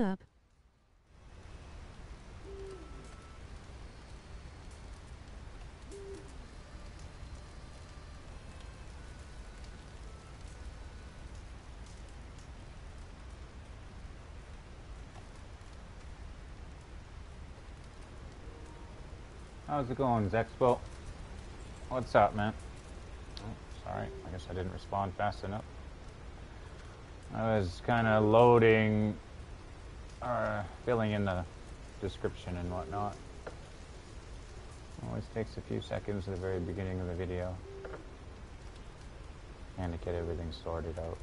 What's up? How's it going, Zexpo? What's up, man? Oh, sorry, I guess I didn't respond fast enough. I was kind of loading or filling in the description and whatnot. Always takes a few seconds at the very beginning of the video and to get everything sorted out.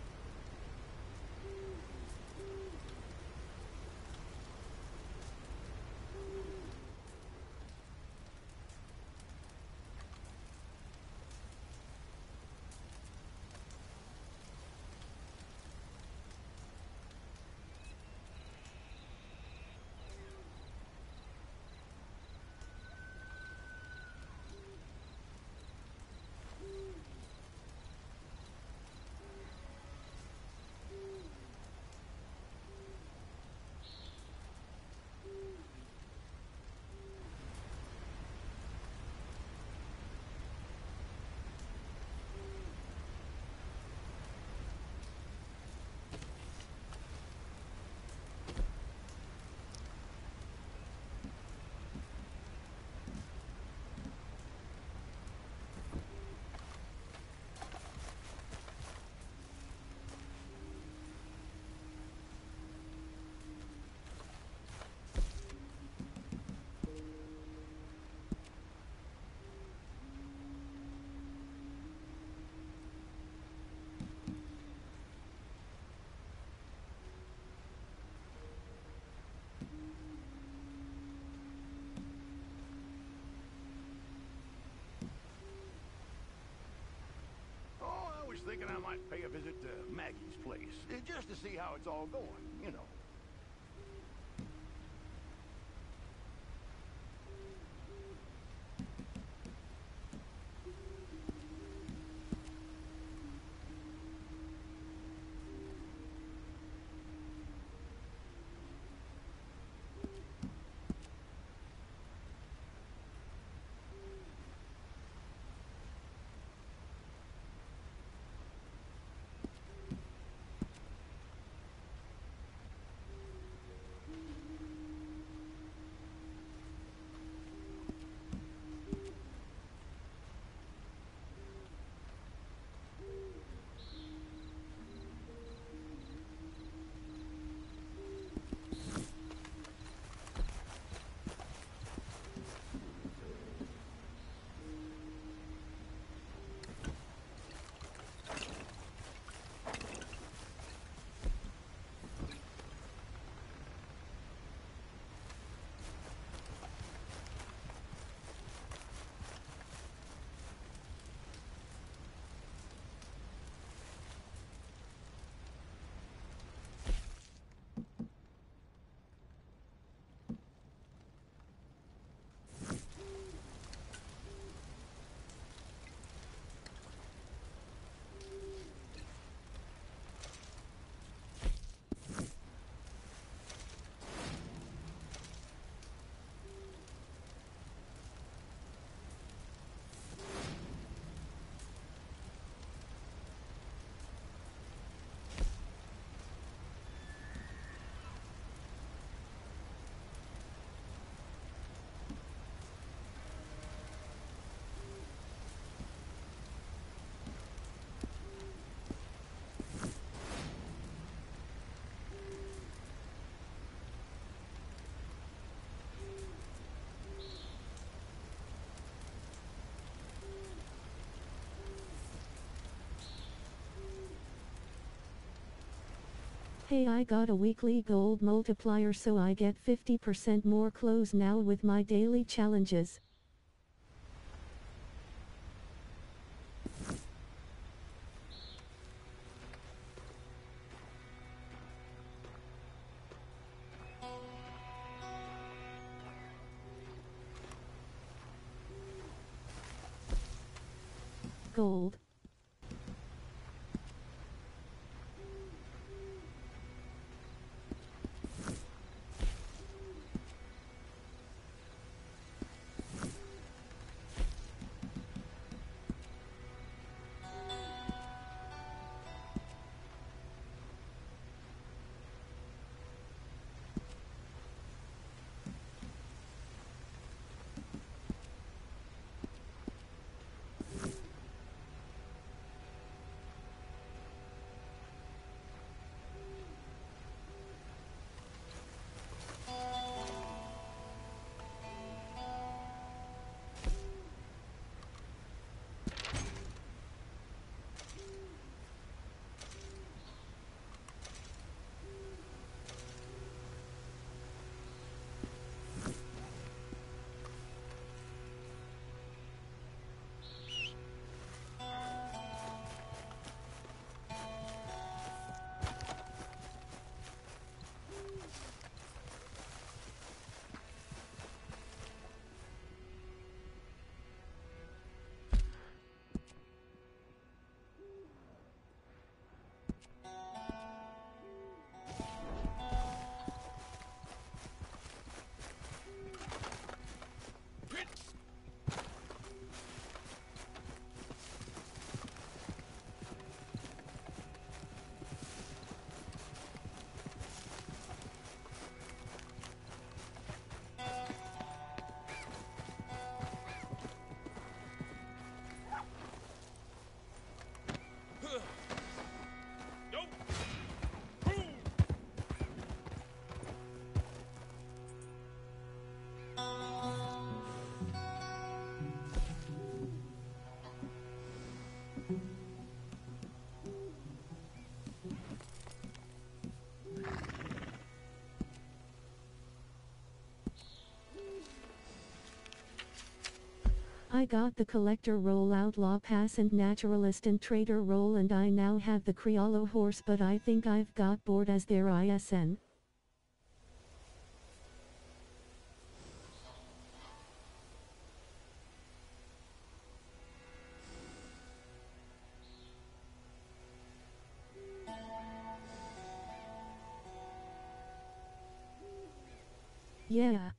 Thinking I might pay a visit to Maggie's place, just to see how it's all going, you know. Hey, I got a weekly gold multiplier, so I get 50% more clothes now with my daily challenges. Gold. I got the collector role, outlaw pass, and naturalist and trader role, and I now have the Criollo horse, but I think I've got bored as their ISN. Yeah.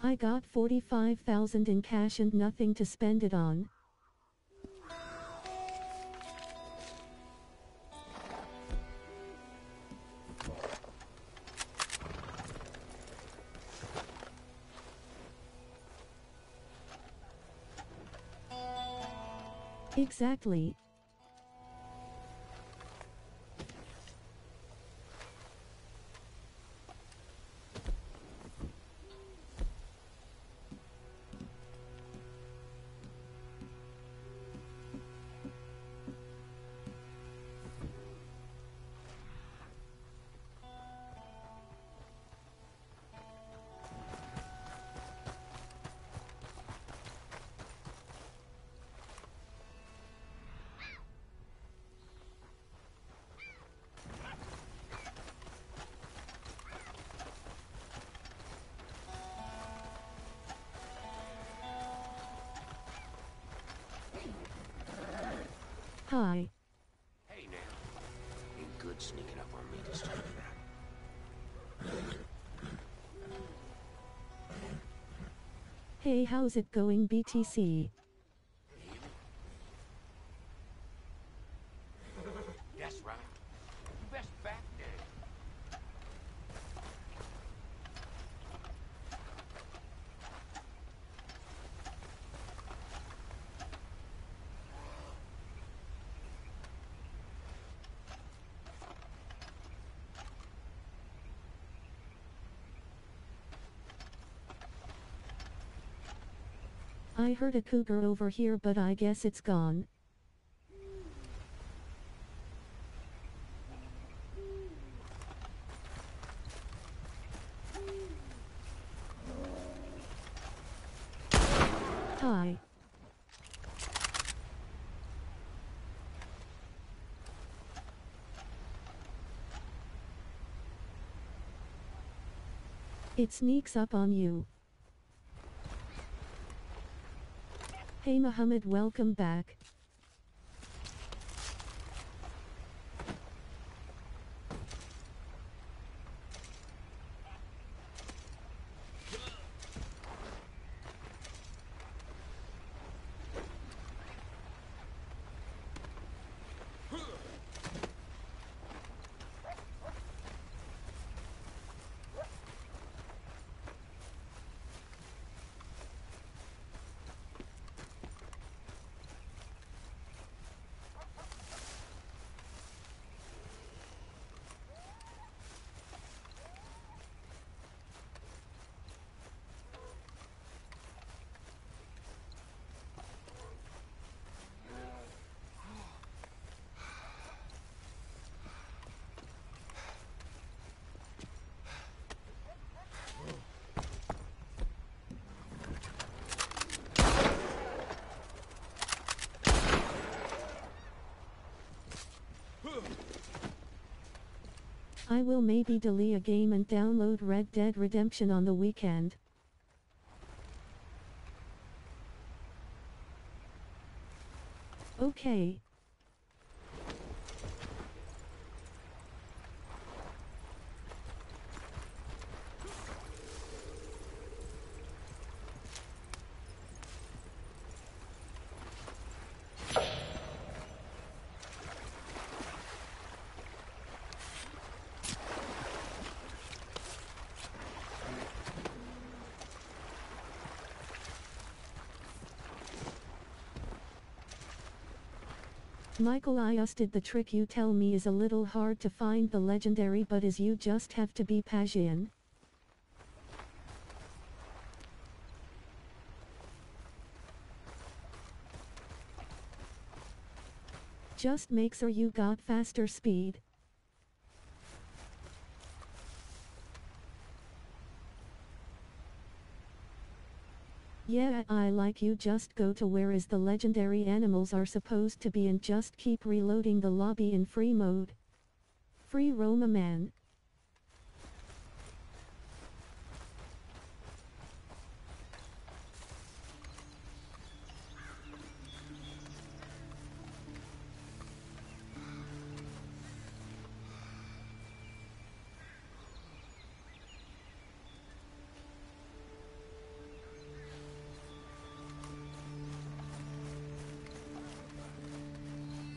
I got 45,000 in cash and nothing to spend it on. Exactly. Hi. Hey now. Ain't good sneaking up on me this time of night. Hey, how's it going, BTC? That's right. Best back down. I heard a cougar over here, but I guess it's gone. Hi. It sneaks up on you. Hey Muhammad, welcome back. I will maybe delete a game and download Red Dead Redemption on the weekend. Okay. Michael, I usted the trick you tell me is a little hard to find the legendary, but is you just have to be patient. Just make sure you got faster speed. Yeah, I like you just go to where is the legendary animals are supposed to be and just keep reloading the lobby in free mode. Free Roma man.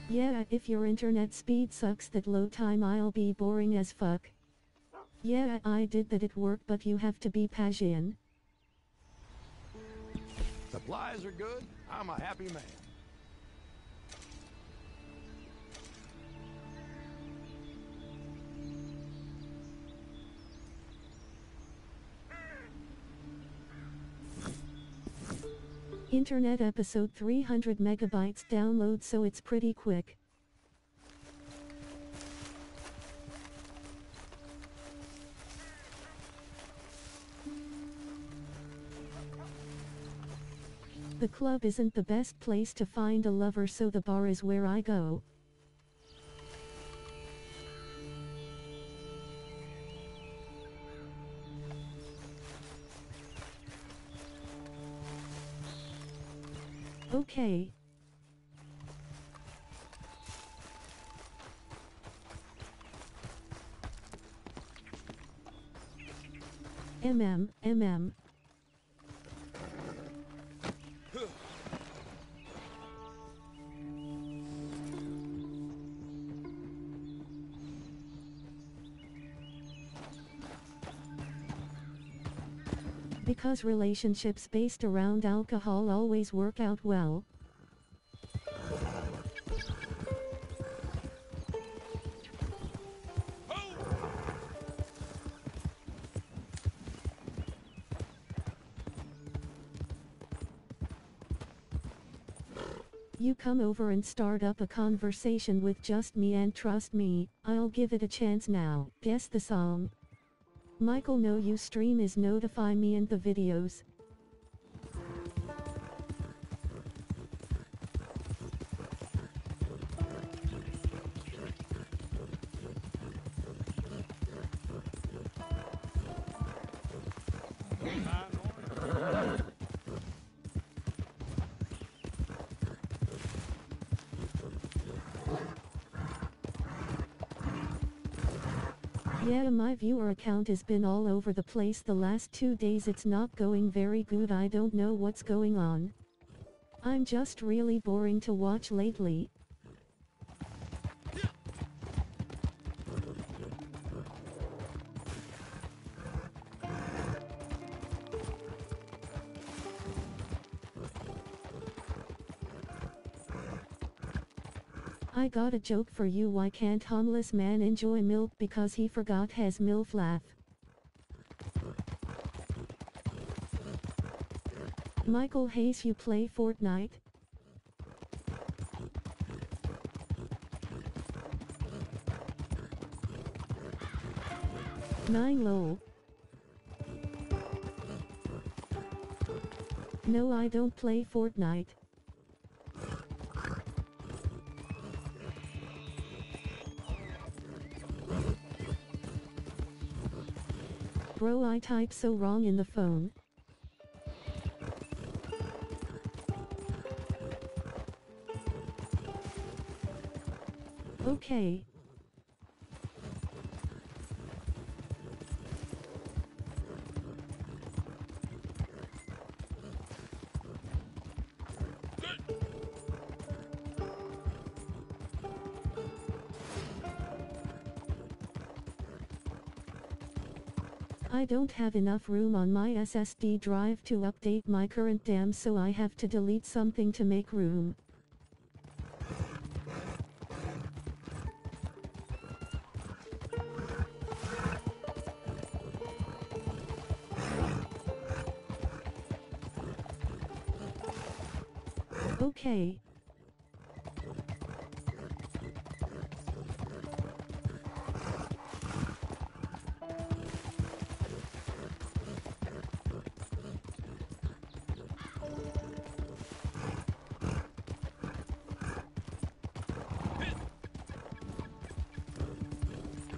Yeah, if your internet speed sucks that low time I'll be boring as fuck. Yeah, I did that, it worked, but you have to be patient. Supplies are good, I'm a happy man. Internet episode 300 megabytes download, so it's pretty quick. The club isn't the best place to find a lover, so the bar is where I go. Okay. Because relationships based around alcohol always work out well. You come over and start up a conversation with just me, and trust me, I'll give it a chance now. Guess the song. Michael, no, you stream is notify me in the videos. Yeah, my viewer account has been all over the place the last 2 days. It's not going very good. I don't know what's going on. I'm just really boring to watch lately. I got a joke for you. Why can't homeless man enjoy milk because he forgot his milf laugh? Michael Hayes, you play Fortnite? Nine lol. No, I don't play Fortnite. Bro, I type so wrong in the phone. Okay. I don't have enough room on my SSD drive to update my current DAM, so I have to delete something to make room. Okay.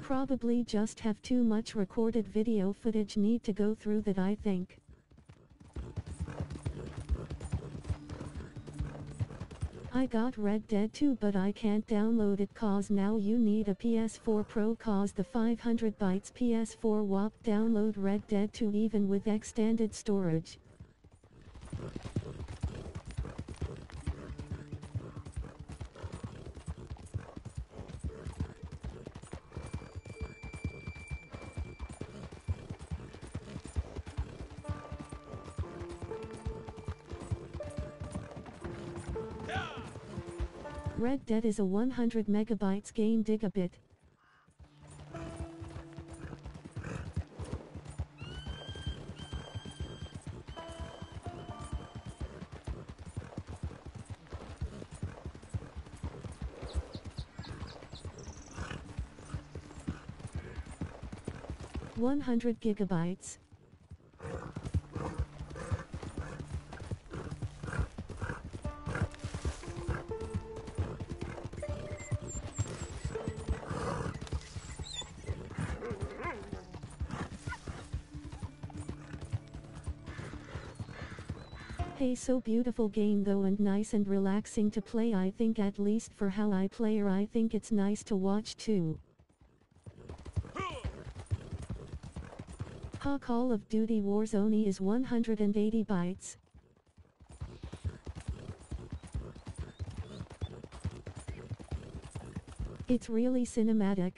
Probably just have too much recorded video footage, need to go through that, I think. I got Red Dead 2 but I can't download it cause now you need a PS4 Pro cause the 500 bytes PS4 WAP download Red Dead 2 even with extended storage. Red Dead is a 100 megabytes game, gigabit. $100 gigabytes. So beautiful game though, and nice and relaxing to play. I think, at least for how I play, or I think it's nice to watch too. Ha. Call of Duty Warzone is 180 bytes. It's really cinematic.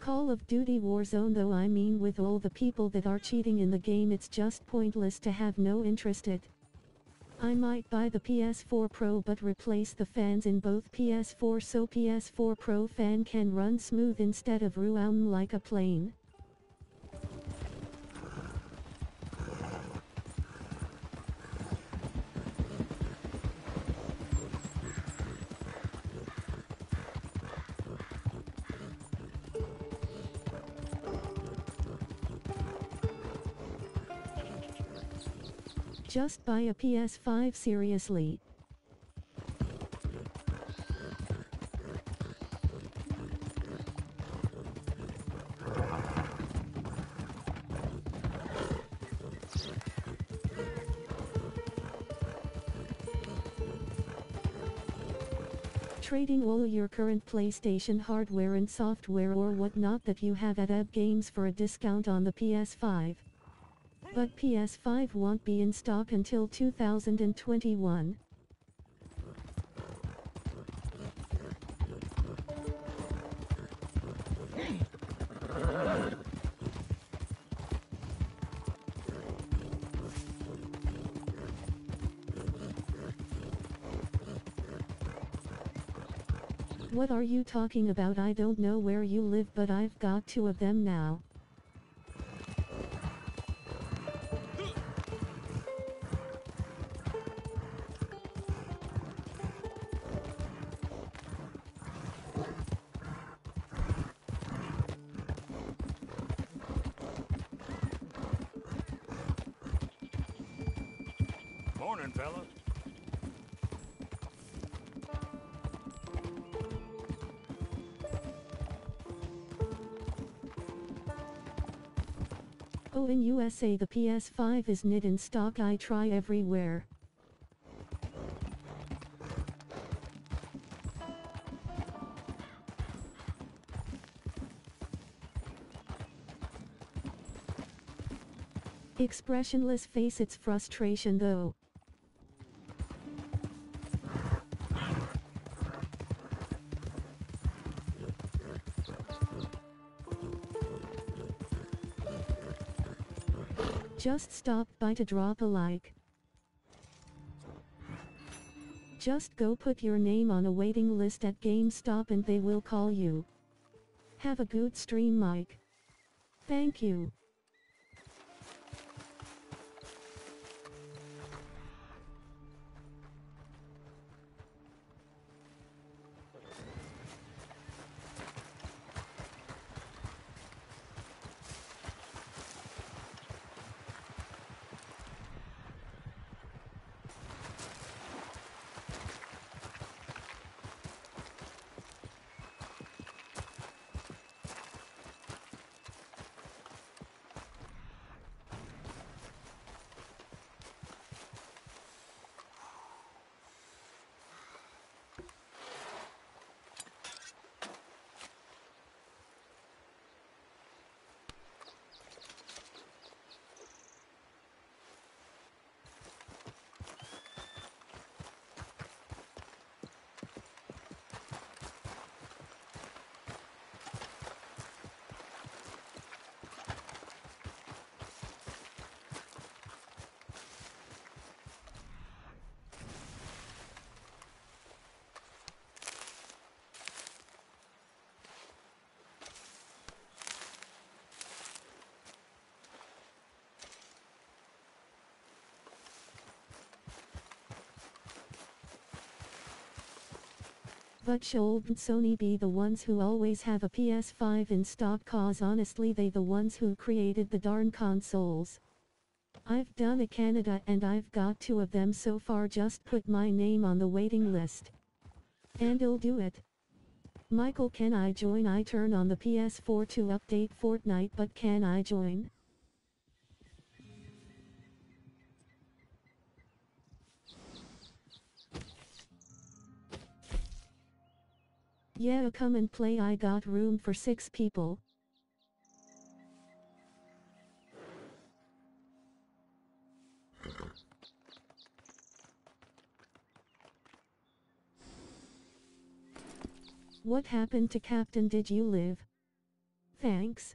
Call of Duty Warzone though, I mean, with all the people that are cheating in the game, it's just pointless to have no interest in it. I might buy the PS4 Pro but replace the fans in both PS4 so PS4 Pro fan can run smooth instead of roam like a plane. Just buy a PS5 seriously. Trading all your current PlayStation hardware and software or whatnot that you have at EB Games for a discount on the PS5. But PS5 won't be in stock until 2021. What are you talking about? I don't know where you live, but I've got 2 of them now. Oh, in USA the PS5 is knit in stock. I try everywhere. Expressionless face its frustration though. Just stopped by to drop a like. Just go put your name on a waiting list at GameStop and they will call you. Have a good stream, Mike. Thank you. But shouldn't Sony be the ones who always have a PS5 in stock, cause honestly they the ones who created the darn consoles. I've done a Canada and I've got 2 of them so far. Just put my name on the waiting list. And I'll do it. Michael, can I join? I turn on the PS4 to update Fortnite, but can I join? Yeah, come and play, I got room for 6 people. What happened to Captain? Did you live? Thanks.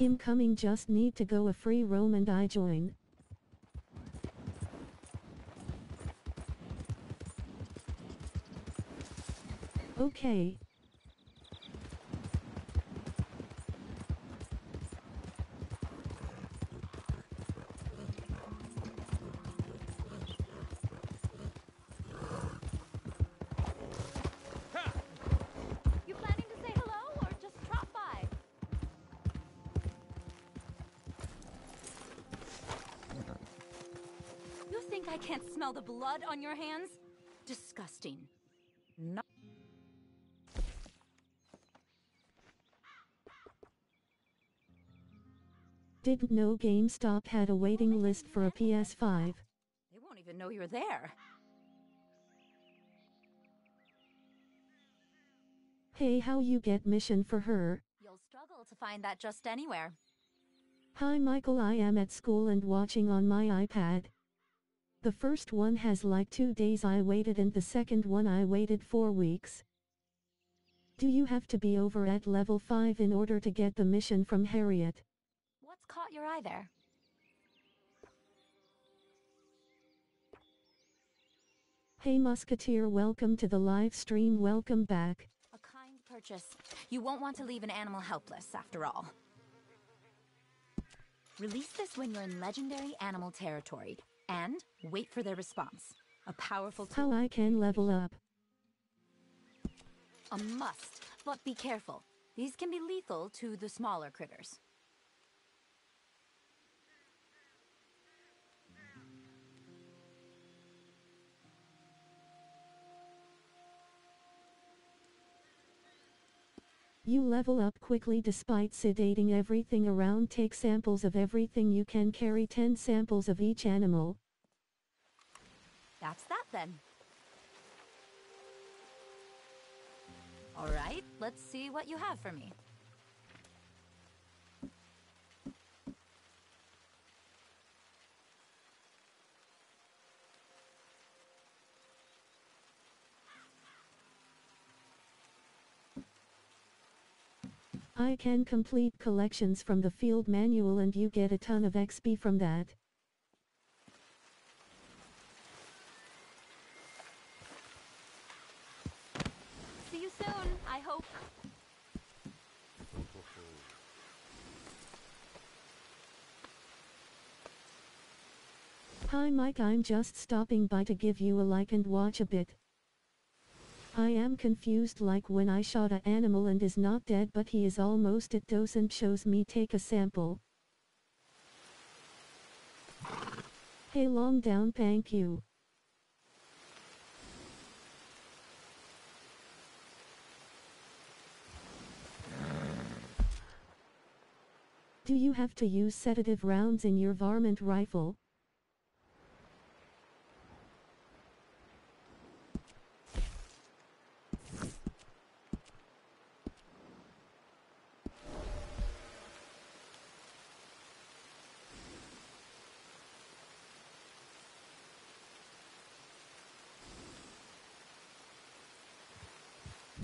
Incoming, just need to go a free roam and I join. Okay. The blood on your hands? Disgusting. No. Didn't know GameStop had a waiting list for a PS5. They won't even know you're there. Hey, how you get mission for her? You'll struggle to find that just anywhere. Hi Michael, I am at school and watching on my iPad. The first one has like 2 days I waited and the second one I waited 4 weeks. Do you have to be over at level 5 in order to get the mission from Harriet? What's caught your eye there? Hey Musketeer, welcome to the live stream, welcome back. A kind purchase. You won't want to leave an animal helpless after all. Release this when you're in legendary animal territory. And wait for their response. A powerful tool. How I can level up. A must, but be careful. These can be lethal to the smaller critters. You level up quickly despite sedating everything around. Take samples of everything you can. Carry 10 samples of each animal. That's that then. Alright, let's see what you have for me. I can complete collections from the field manual and you get a ton of XP from that. See you soon, I hope. Hi Mike, I'm just stopping by to give you a like and watch a bit. I am confused, like when I shot an animal and is not dead but he is almost at dose and shows me take a sample. Hey long down, thank you. Do you have to use sedative rounds in your varmint rifle?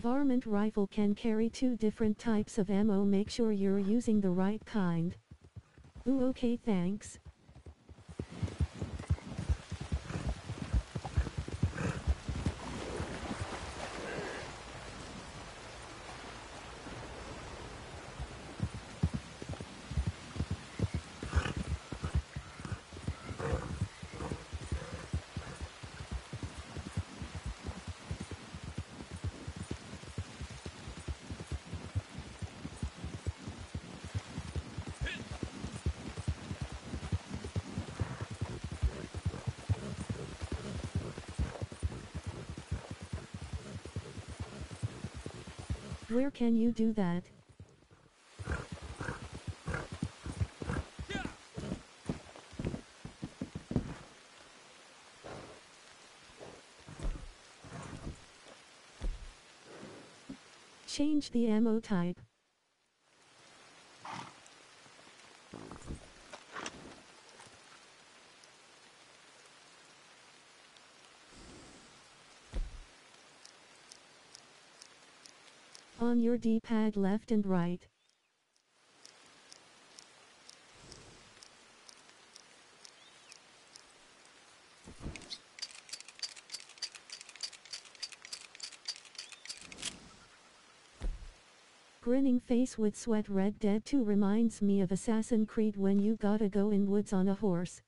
Varmint rifle can carry 2 different types of ammo. Make sure you're using the right kind. Ooh, okay, thanks. Where can you do that? Change the ammo type. On your D-pad left and right. grinning face with sweat. Red Dead 2 reminds me of Assassin's Creed when you gotta go in woods on a horse.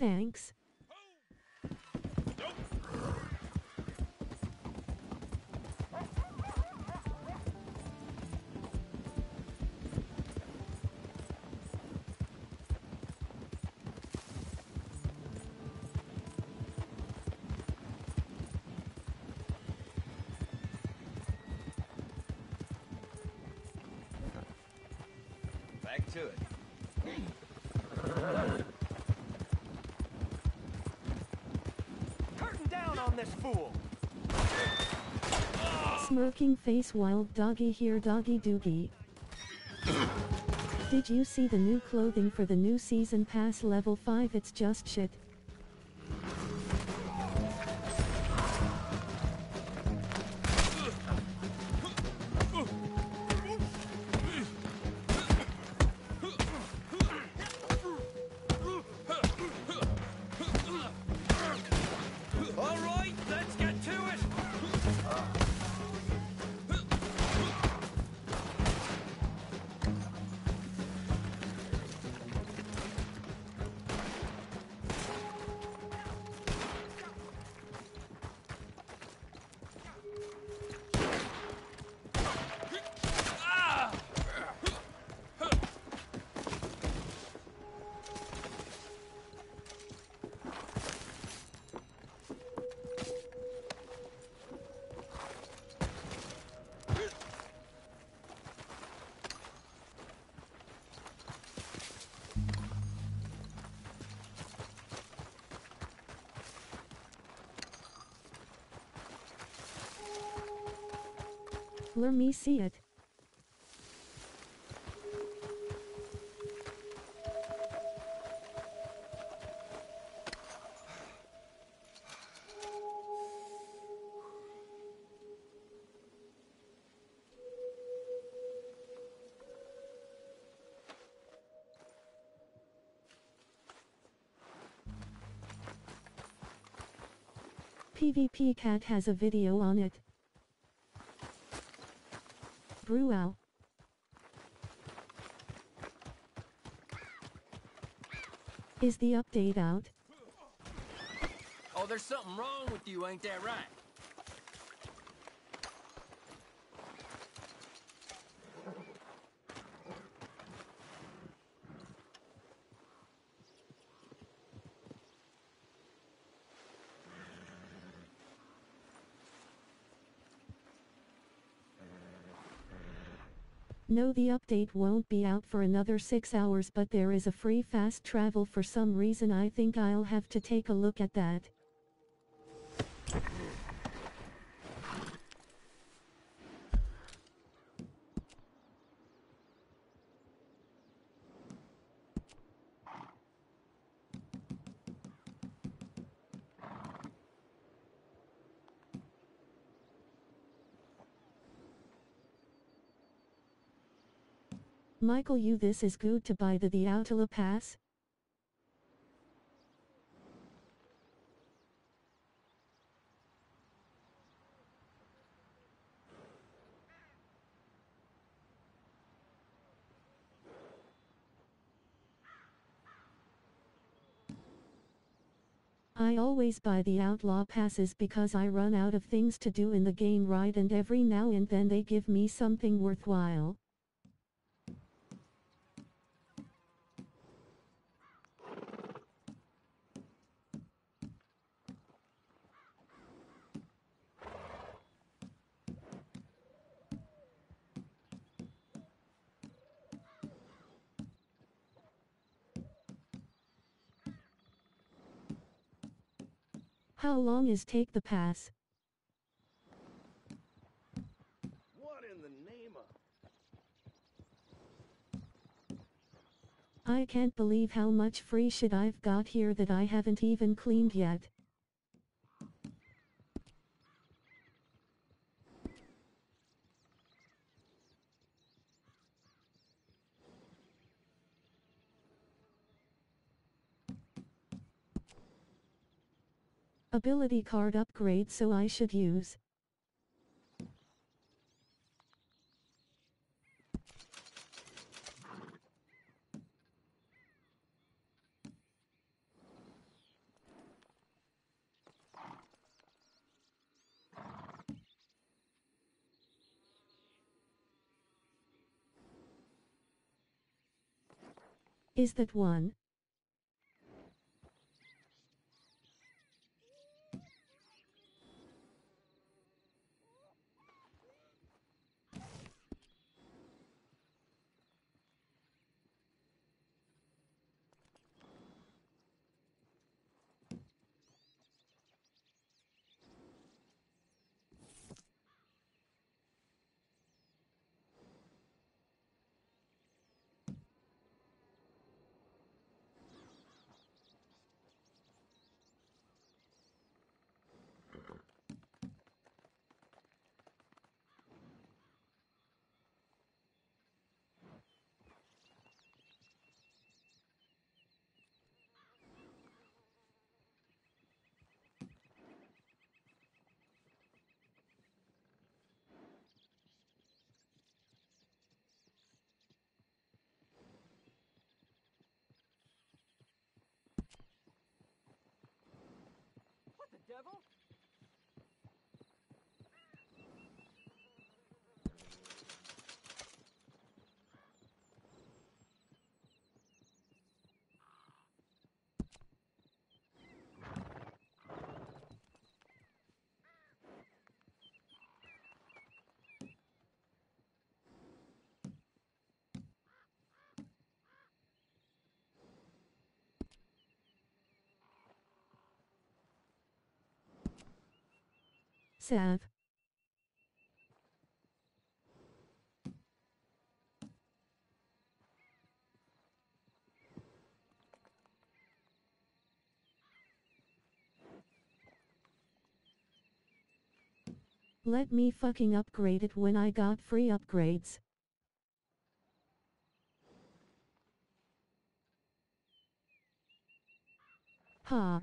Thanks. Back to it. This fool. Smirking face, wild doggy here, doggy doogie. Did you see the new clothing for the new season pass level 5? It's just shit. Let me see it. PvP Cat has a video on it. Brewow. Is the update out? Oh, there's something wrong with you, ain't that right? No, the update won't be out for another 6 hours, but there is a free fast travel for some reason. I think I'll have to take a look at that. Michael, you, this is good to buy the Outlaw pass. I always buy the Outlaw passes because I run out of things to do in the game, right? And every now and then they give me something worthwhile. How long is take the pass? What in the name of... I can't believe how much free shit I've got here that I haven't even cleaned yet. Ability card upgrade, so I should use. Is that one? Devil? Save. Let me fucking upgrade it when I got free upgrades. Ha.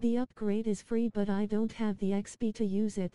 The upgrade is free, but I don't have the XP to use it.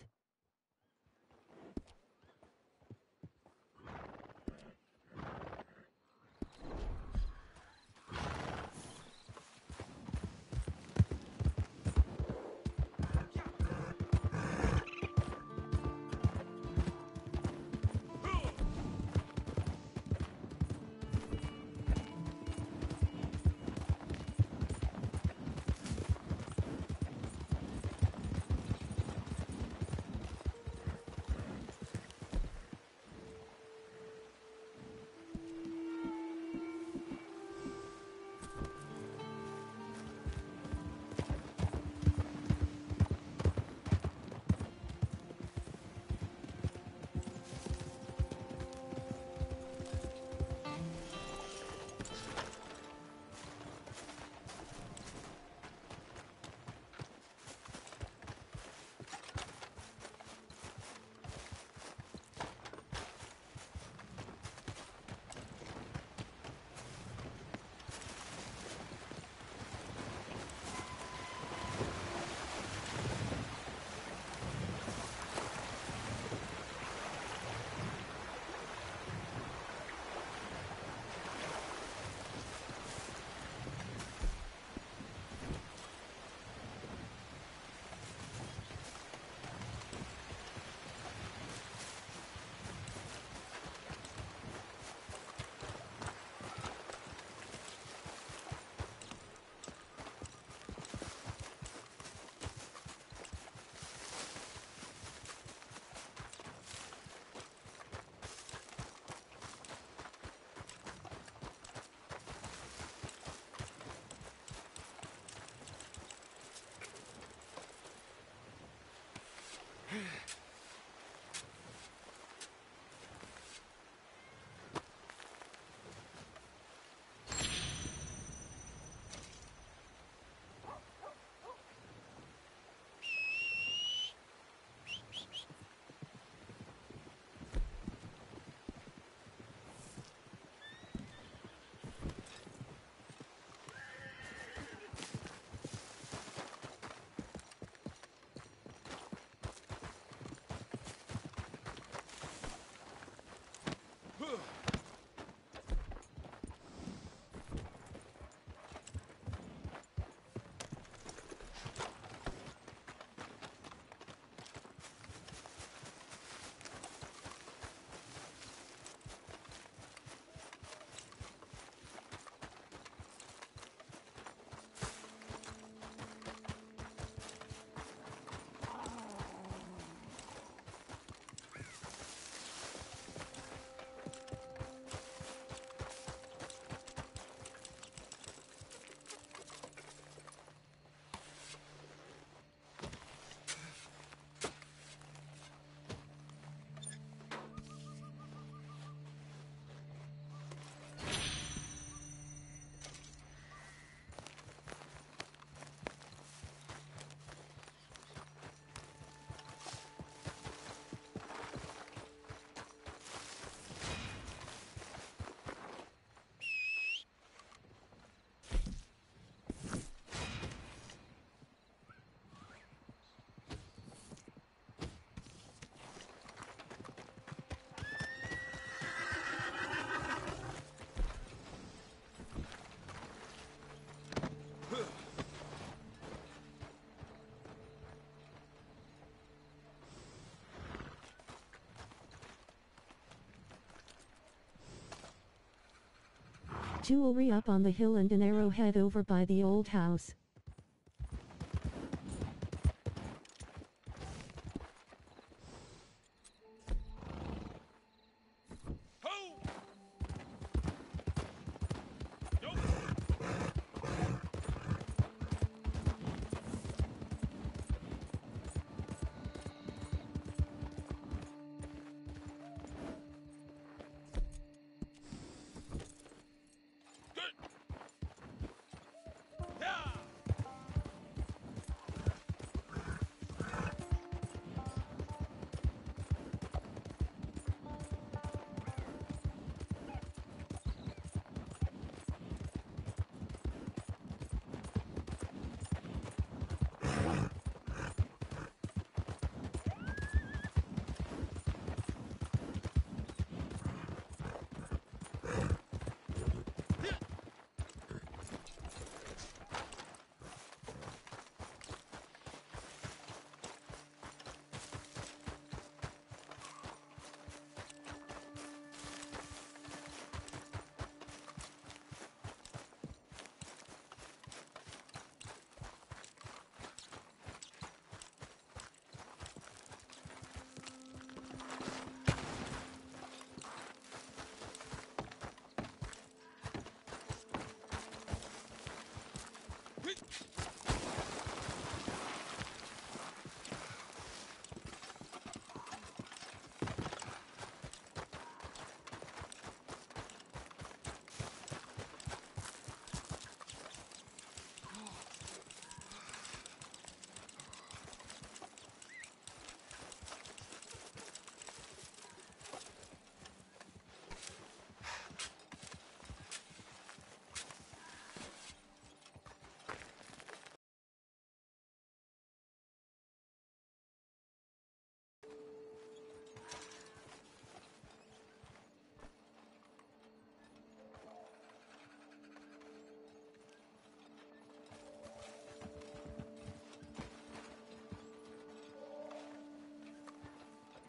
Jewelry up on the hill and an arrowhead over by the old house.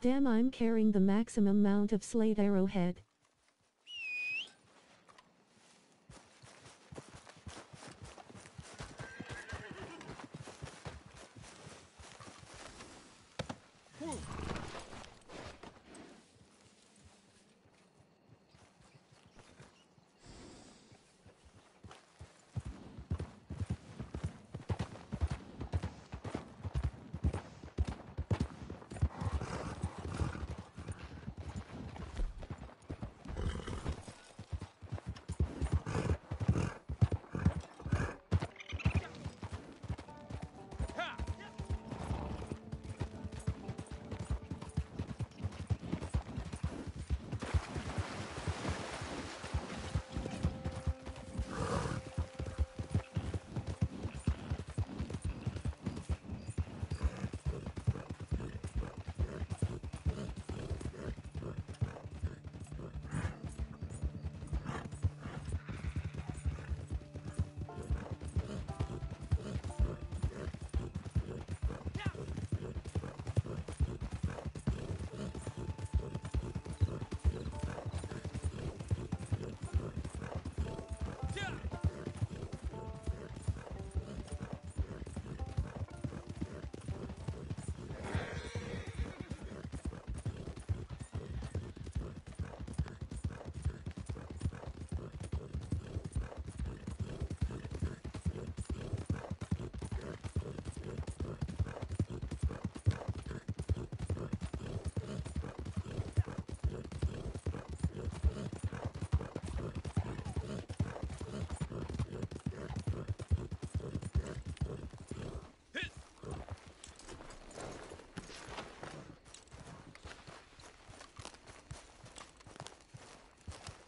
Damn, I'm carrying the maximum amount of slate arrowhead.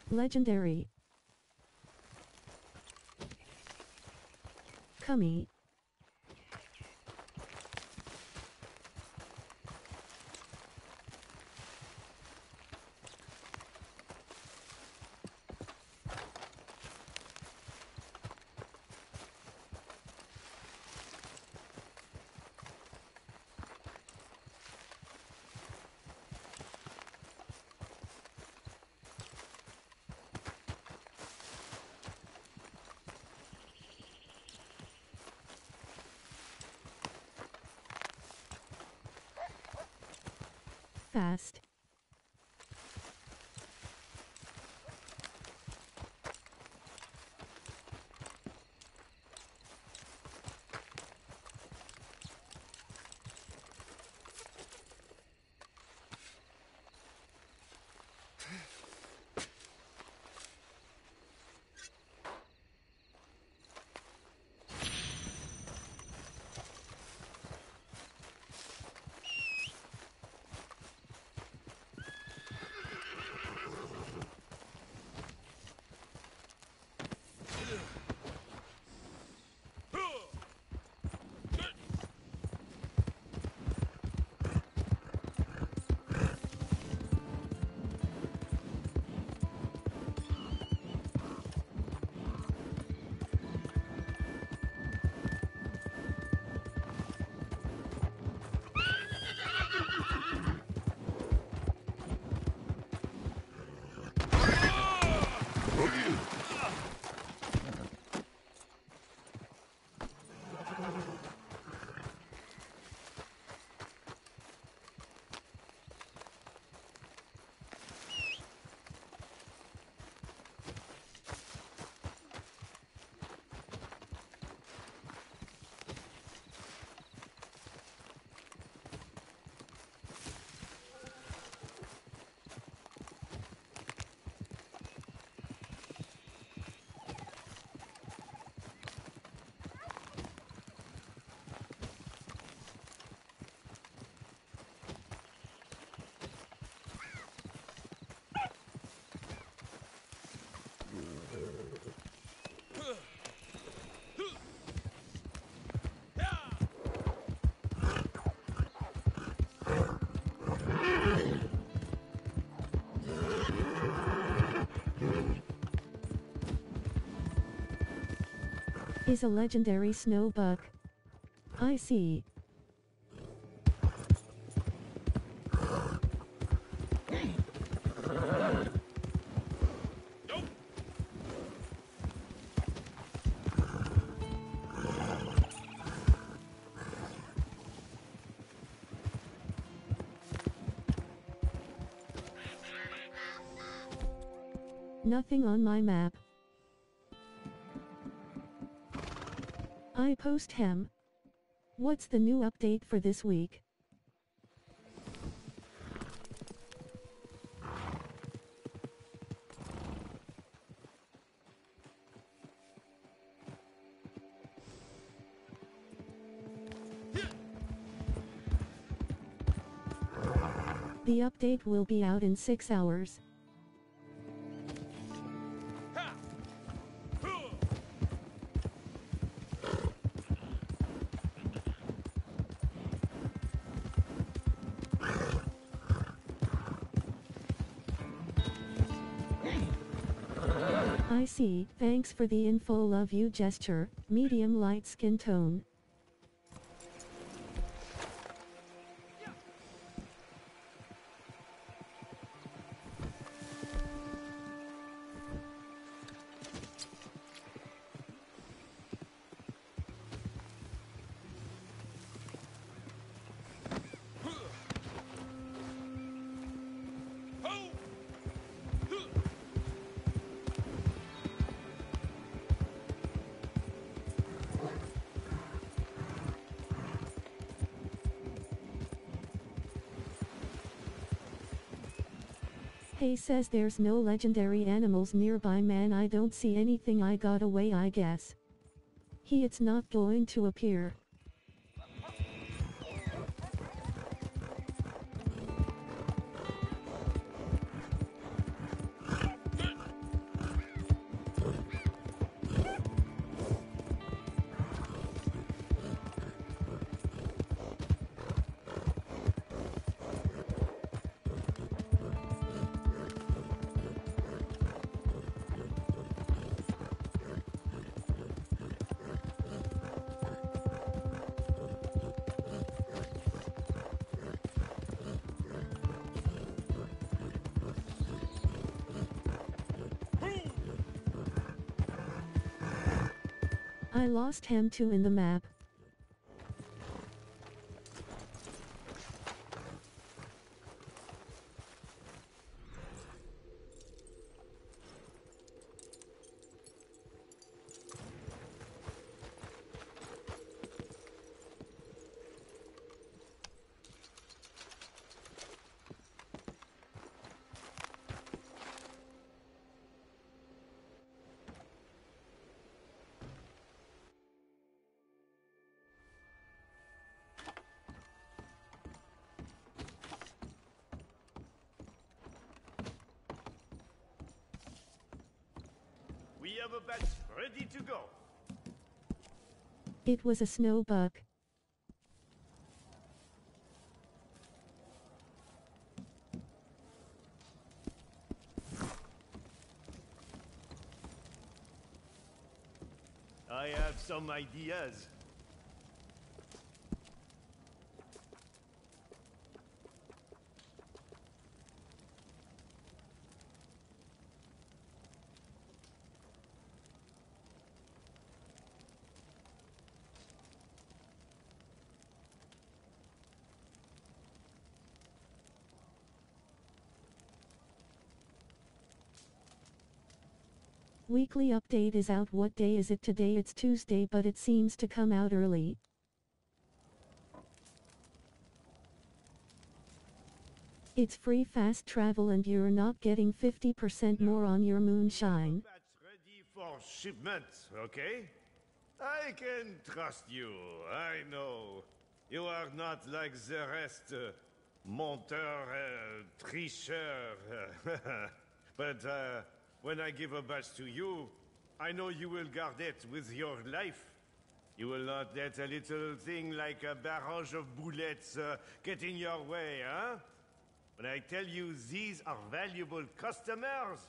Legendary. Cummy. fast. Is a legendary snowbuck. I see. Nothing on my map. I post him. What's the new update for this week? The update will be out in 6 hours. Thanks for the info, love you gesture, medium light skin tone. Says there's no legendary animals nearby, man. I don't see anything. I got away, I guess. It's not going to appear. I lost him too in the map. We have a batch ready to go. It was a snowbuck. I have some ideas. Weekly update is out. What day is it today? It's Tuesday, but it seems to come out early. It's free fast travel and you're not getting 50% more on your moonshine. That's ready for shipment, okay? I can trust you, I know. You are not like the rest, monteur, tricheur, but when I give a batch to you, I know you will guard it with your life. You will not let a little thing like a barrage of bullets get in your way, huh? When I tell you these are valuable customers,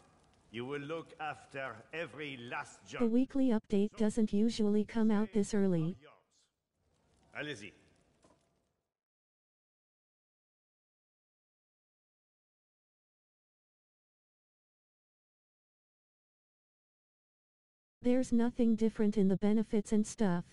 you will look after every last job. The weekly update doesn't usually come out this early. Allez-y. There's nothing different in the benefits and stuff.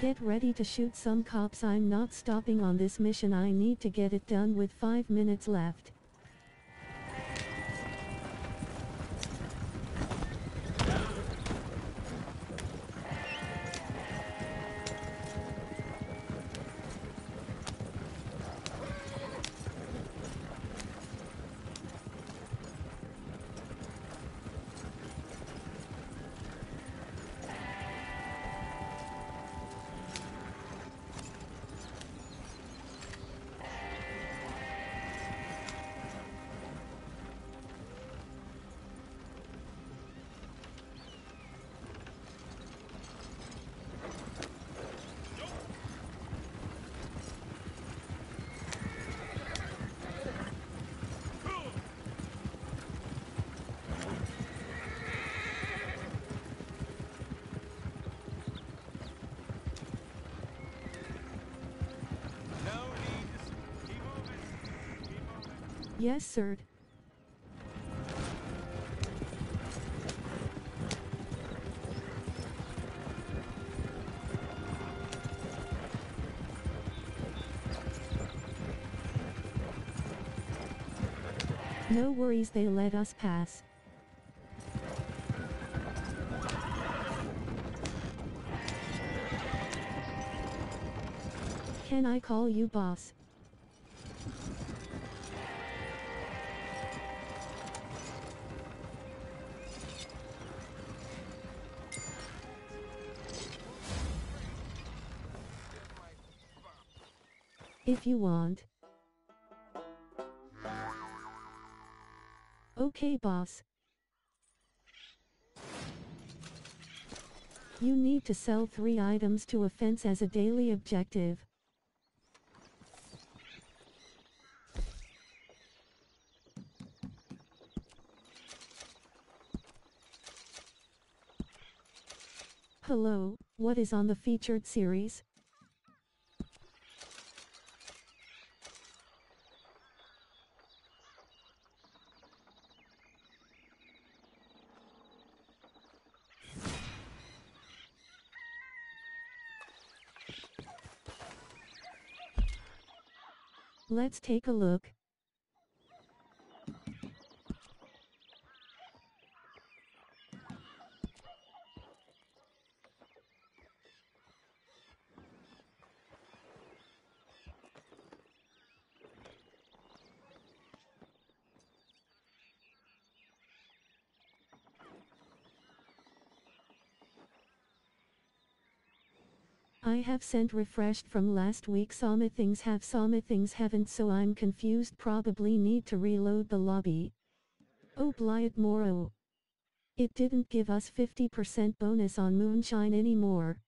Get ready to shoot some cops. I'm not stopping on this mission. I need to get it done with 5 minutes left. Yes, sir. No worries, they let us pass. Can I call you boss? If you want. Okay, boss. You need to sell 3 items to a fence as a daily objective. Hello, what is on the featured series? Let's take a look. I have sent refreshed from last week. Some things haven't, so I'm confused. Probably need to reload the lobby. Oh blight moro. It didn't give us 50% bonus on moonshine anymore.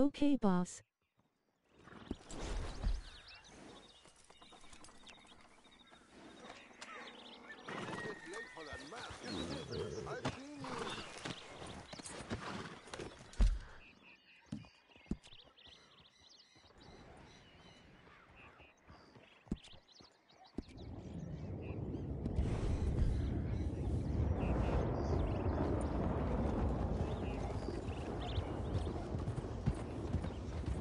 Okay boss.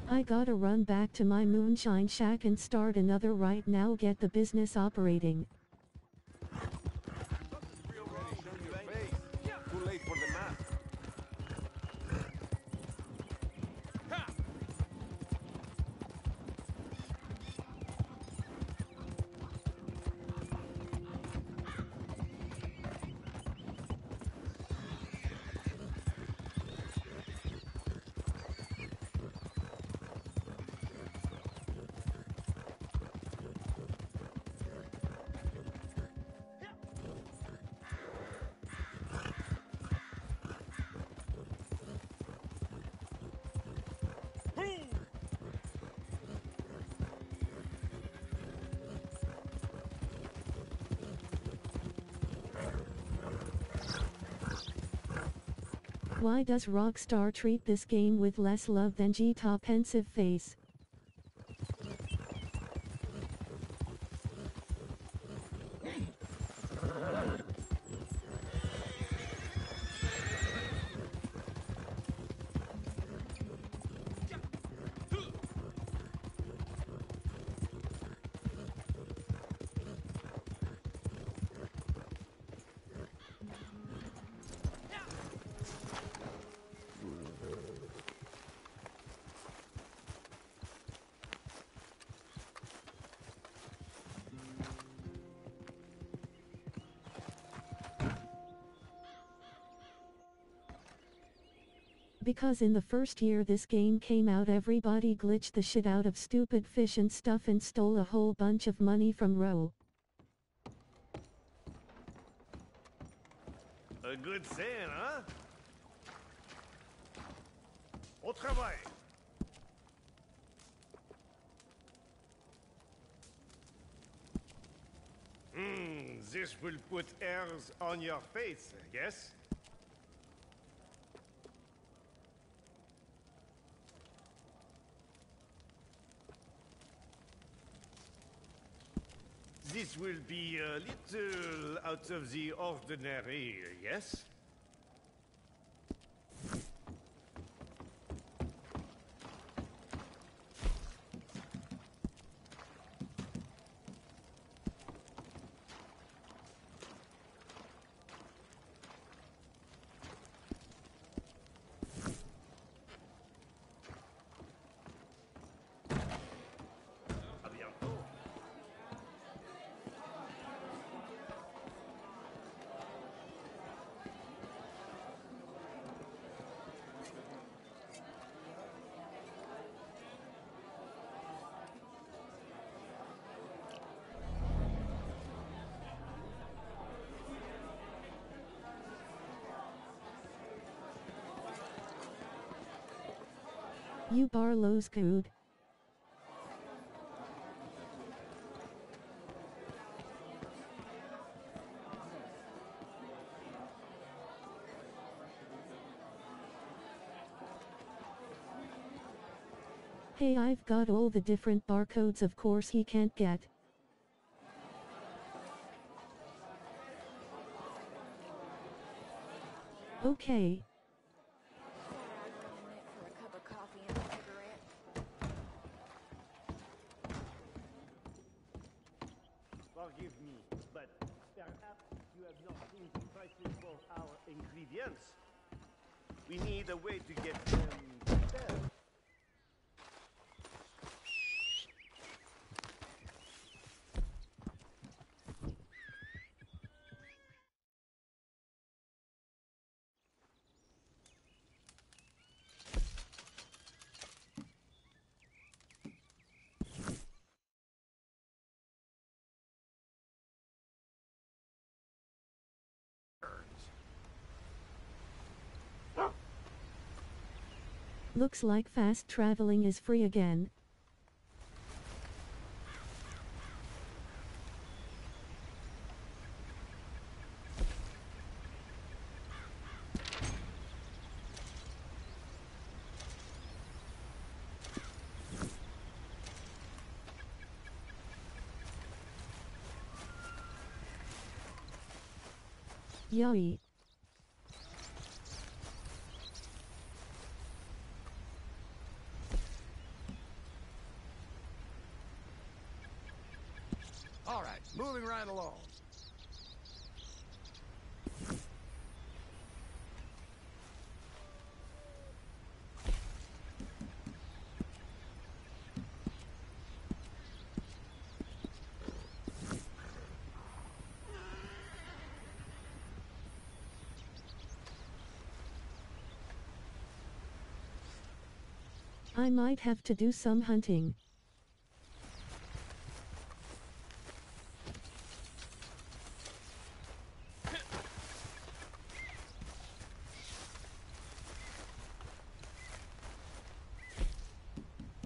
I gotta run back to my moonshine shack and start another right now. Get the business operating. Too late for the map. Why does Rockstar treat this game with less love than GTA? Pensive face. Because in the first year this game came out, everybody glitched the shit out of stupid fish and stuff and stole a whole bunch of money from Ro. A good saying, huh? Au travail! This will put airs on your face, yes? This will be a little out of the ordinary, yes? You Barlow's good. Hey, I've got all the different barcodes. Of course he can't get. Okay. The way to get them better. Looks like fast traveling is free again. Yoey. All right, moving right along. I might have to do some hunting.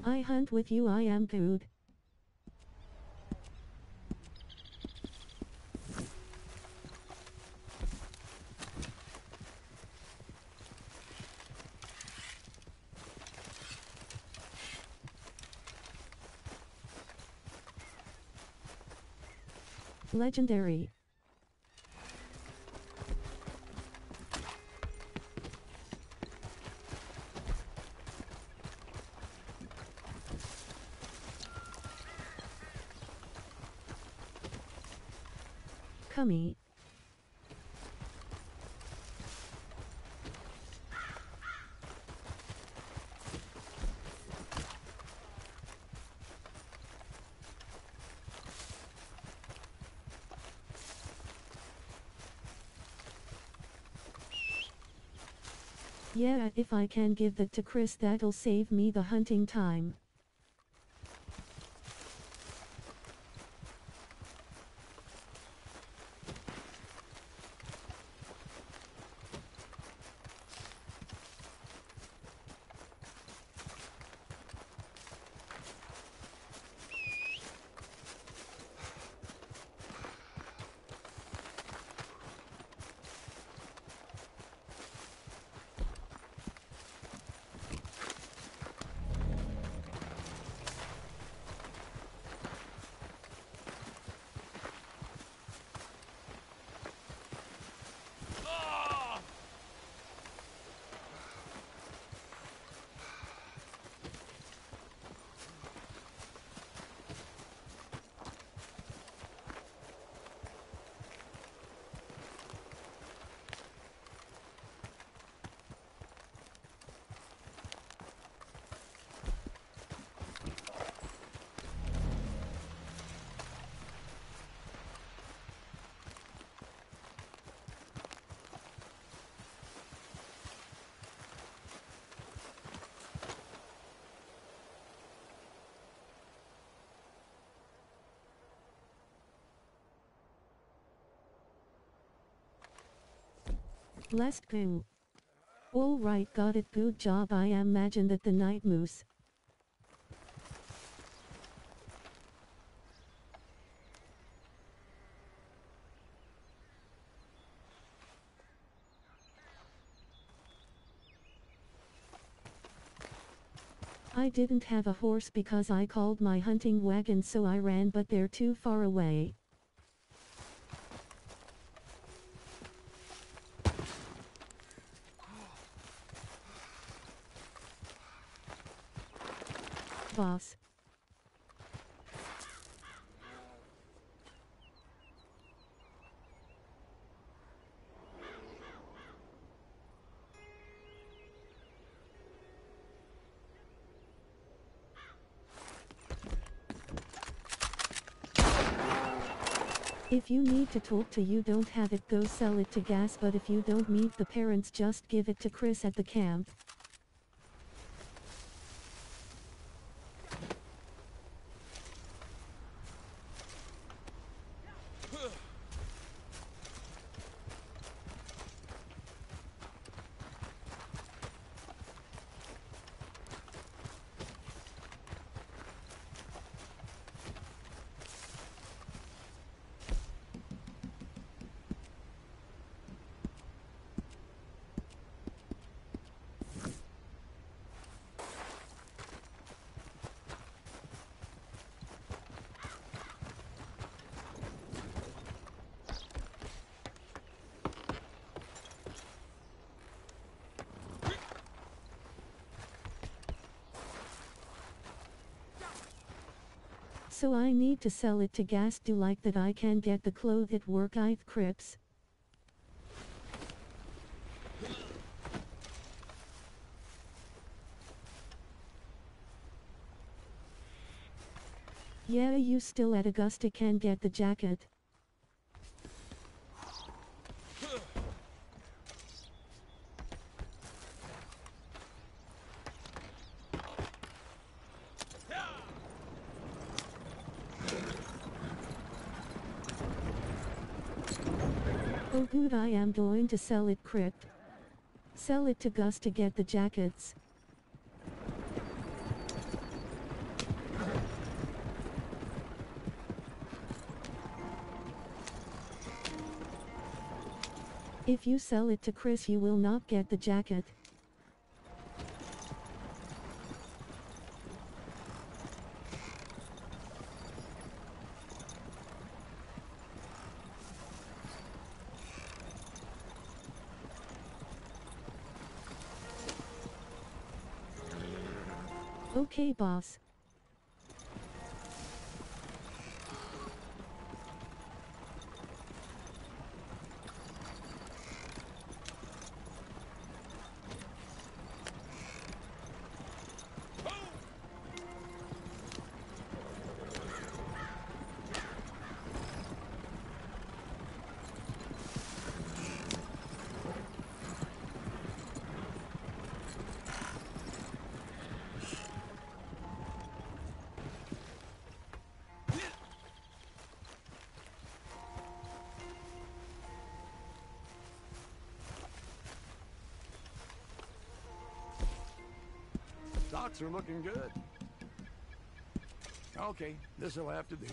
I hunt with you, I am good. Legendary. Cummy. Yeah, if I can give that to Chris, that'll save me the hunting time. Last goo. All right, got it. Good job. I imagine that the night moose. I didn't have a horse because I called my hunting wagon, so I ran, but they're too far away. Boss. If you need to talk to you don't have it, go sell it to Gas, but if you don't meet the parents just give it to Chris at the camp. So I need to sell it to gas do like that I can get the clothe at work I'th Cripps. Yeah, you still at Augusta can get the jacket. Oh good, I am going to sell it Crypt. Sell it to Gus to get the jackets. If you sell it to Chris you will not get the jacket. Okay boss. Socks are looking good. Okay, this'll have to do.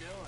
doing here?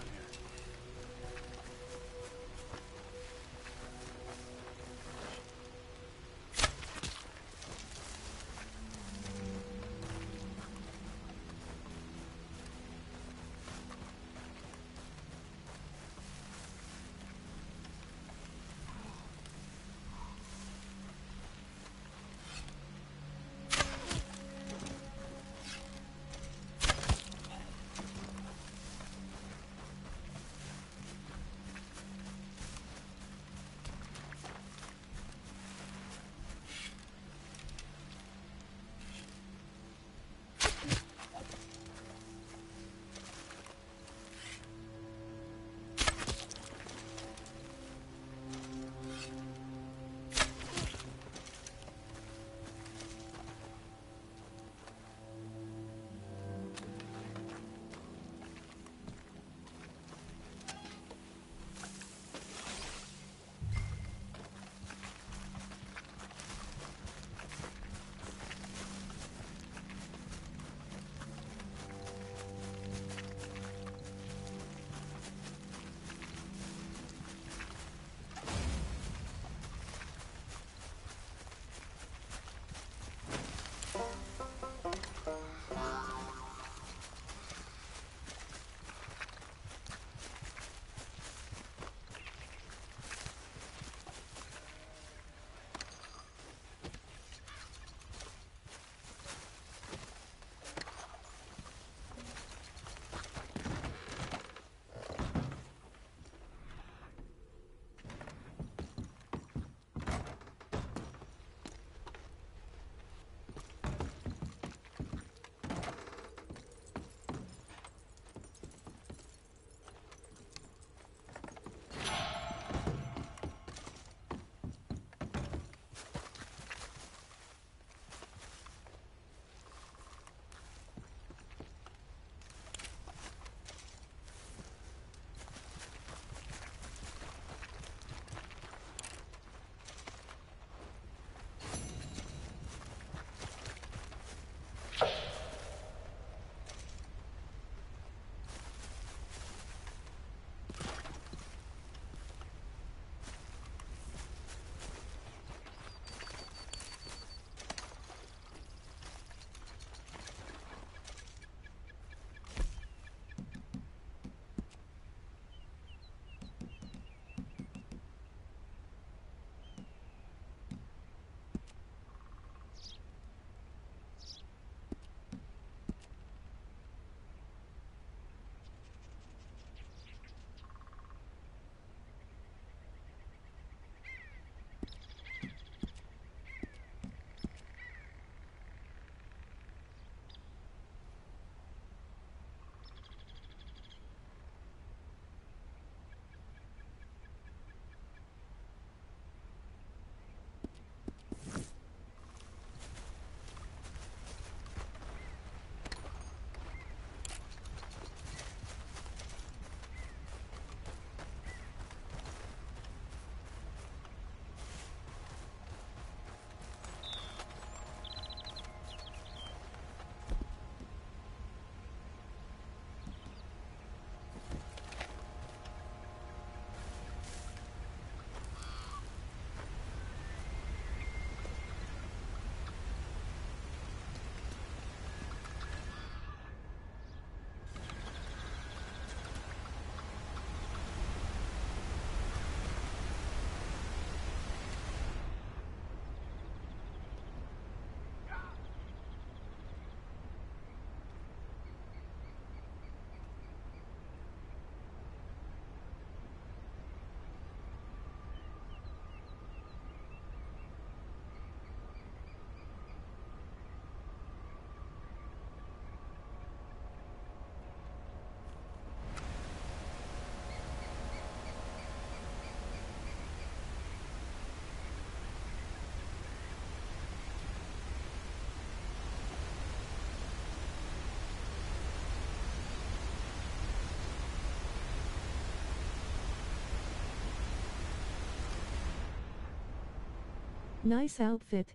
Nice outfit.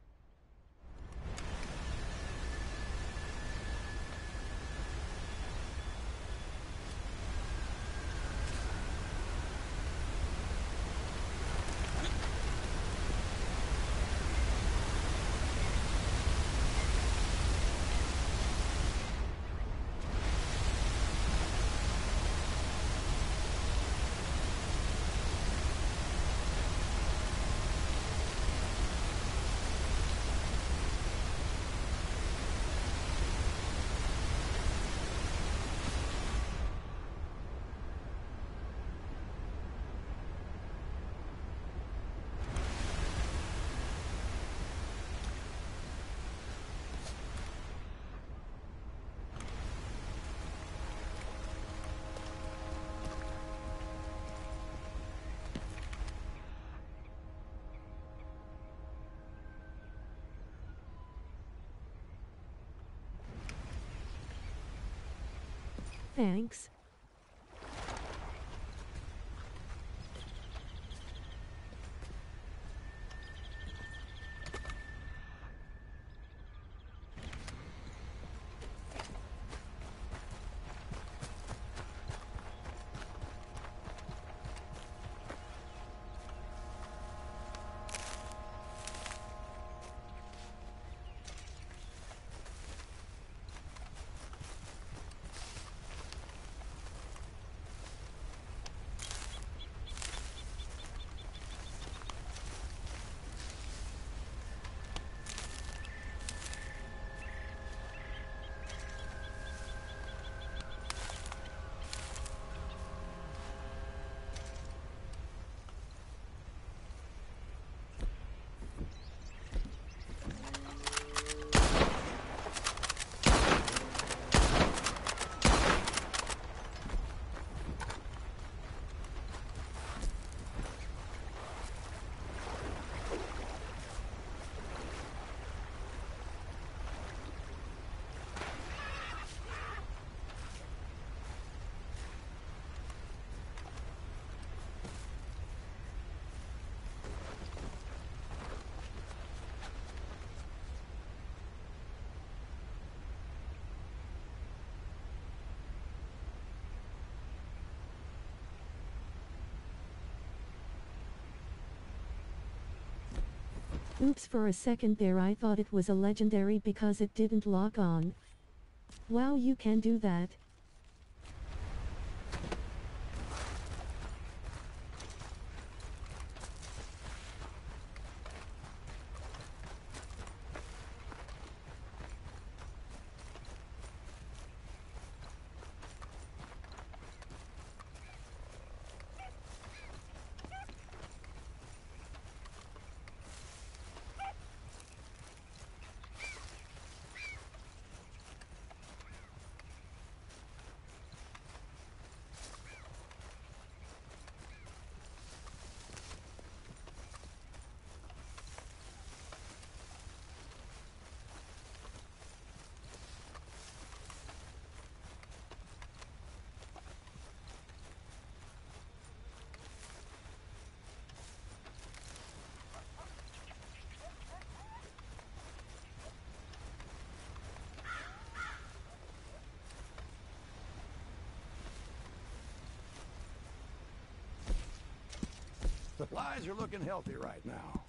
Thanks. Oops, for a second there I thought it was a legendary because it didn't lock on. Wow, you can do that. Supplies are looking healthy right now.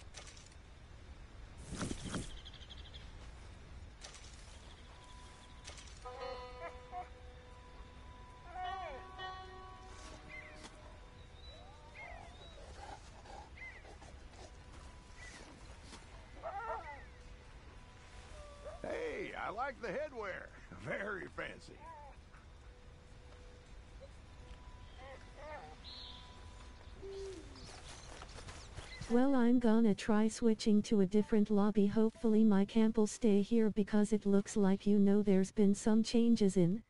Hey, I like the headwear. Very fancy. Well, I'm gonna try switching to a different lobby. Hopefully my camp will stay here because it looks like, you know, there's been some changes in.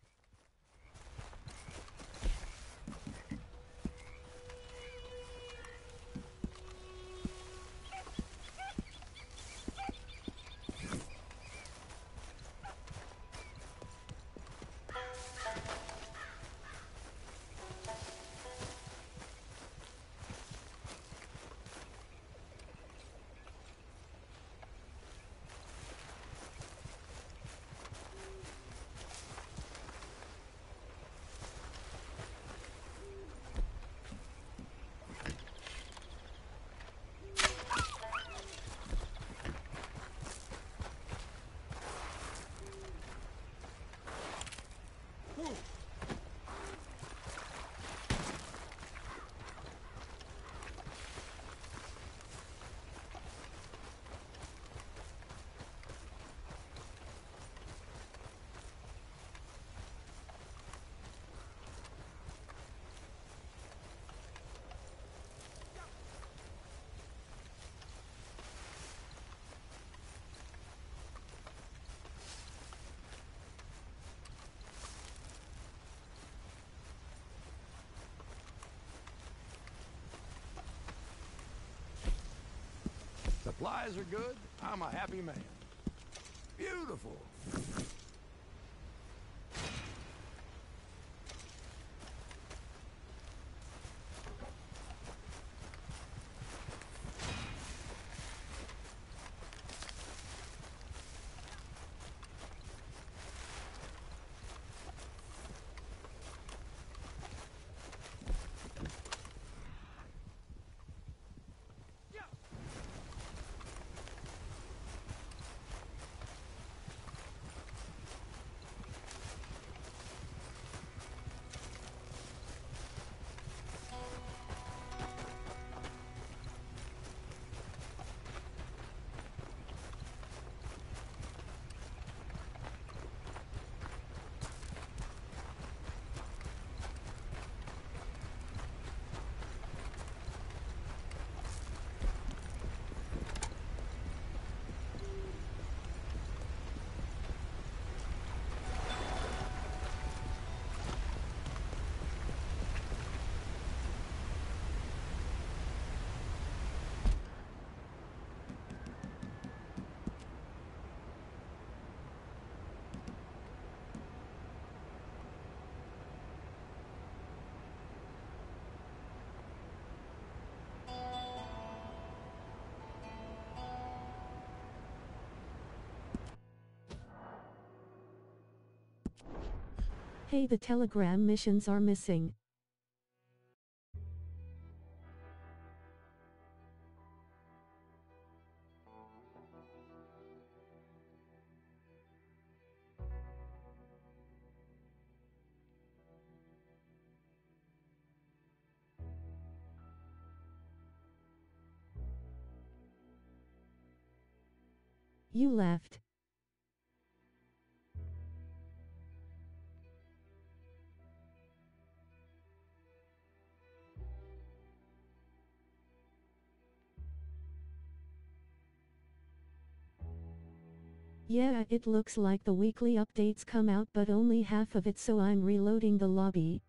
Supplies are good. I'm a happy man. Beautiful. Hey, the telegram missions are missing. You left. Yeah, it looks like the weekly updates come out, but only half of it, so I'm reloading the lobby.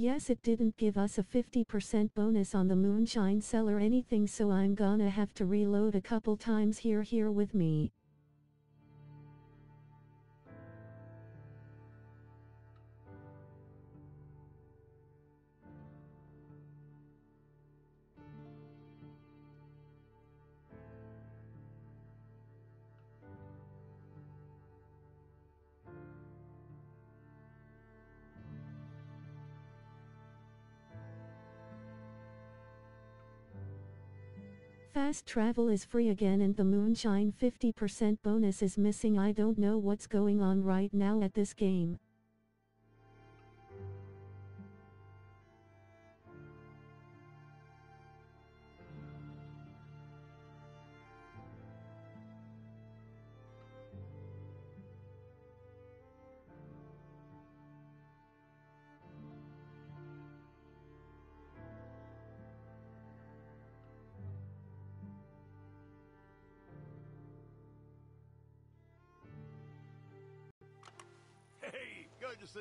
Yes, it didn't give us a 50% bonus on the moonshine sell or anything, so I'm gonna have to reload a couple times here with me. Fast travel is free again and the moonshine 50% bonus is missing. I don't know what's going on right now at this game. Good to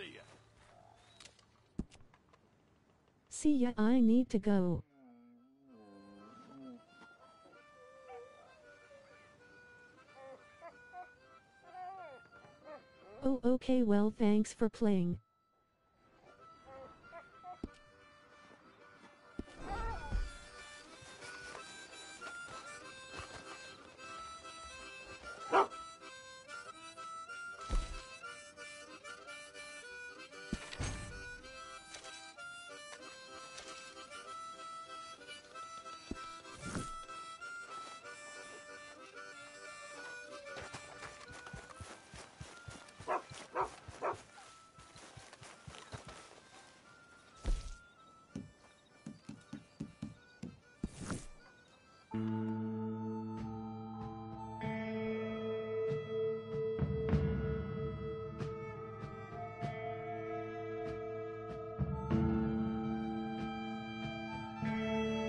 see ya. I need to go. Oh, okay, well, thanks for playing.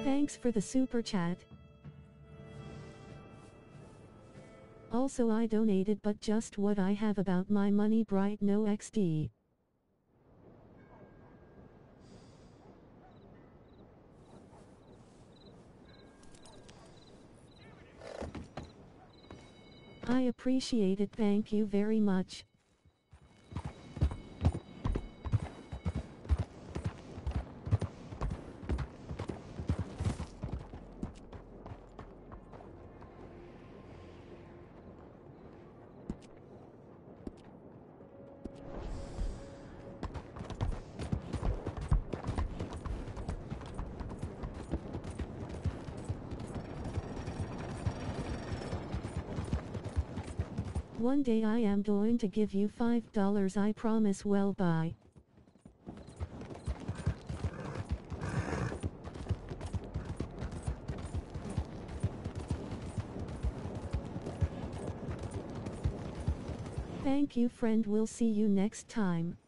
Thanks for the super chat. Also, I donated, but just what I have about my money, bright, no XD. I appreciate it, thank you very much. One day I am going to give you $5, I promise. Well, bye. Thank you, friend. We'll see you next time.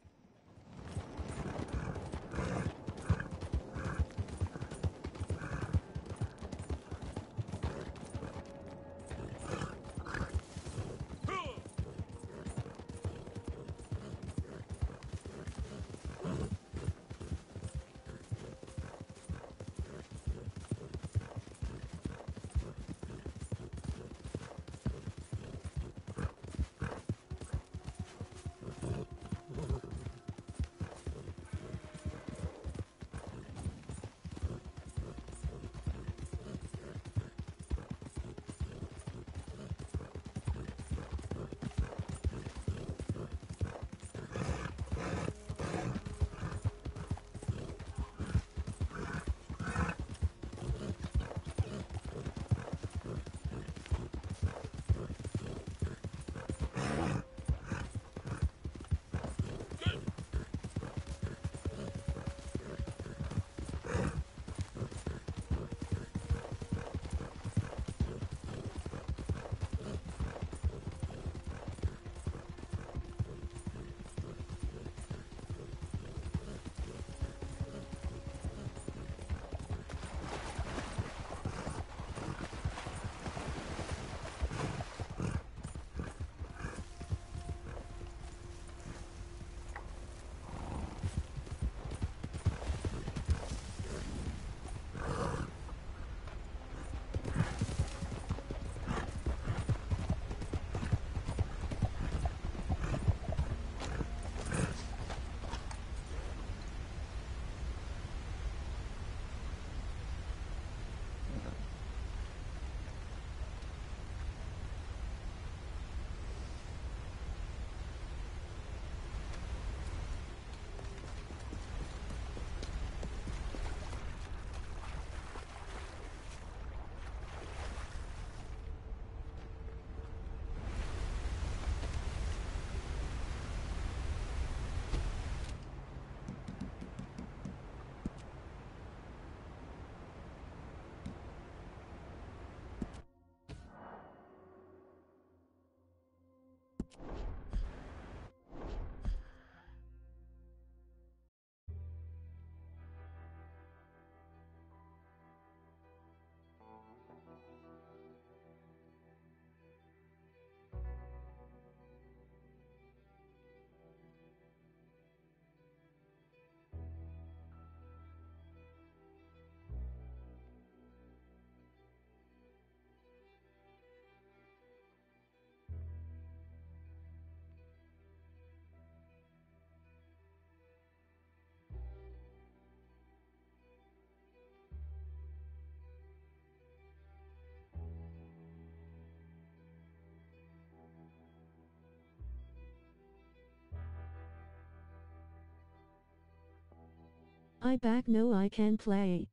I back no I can play.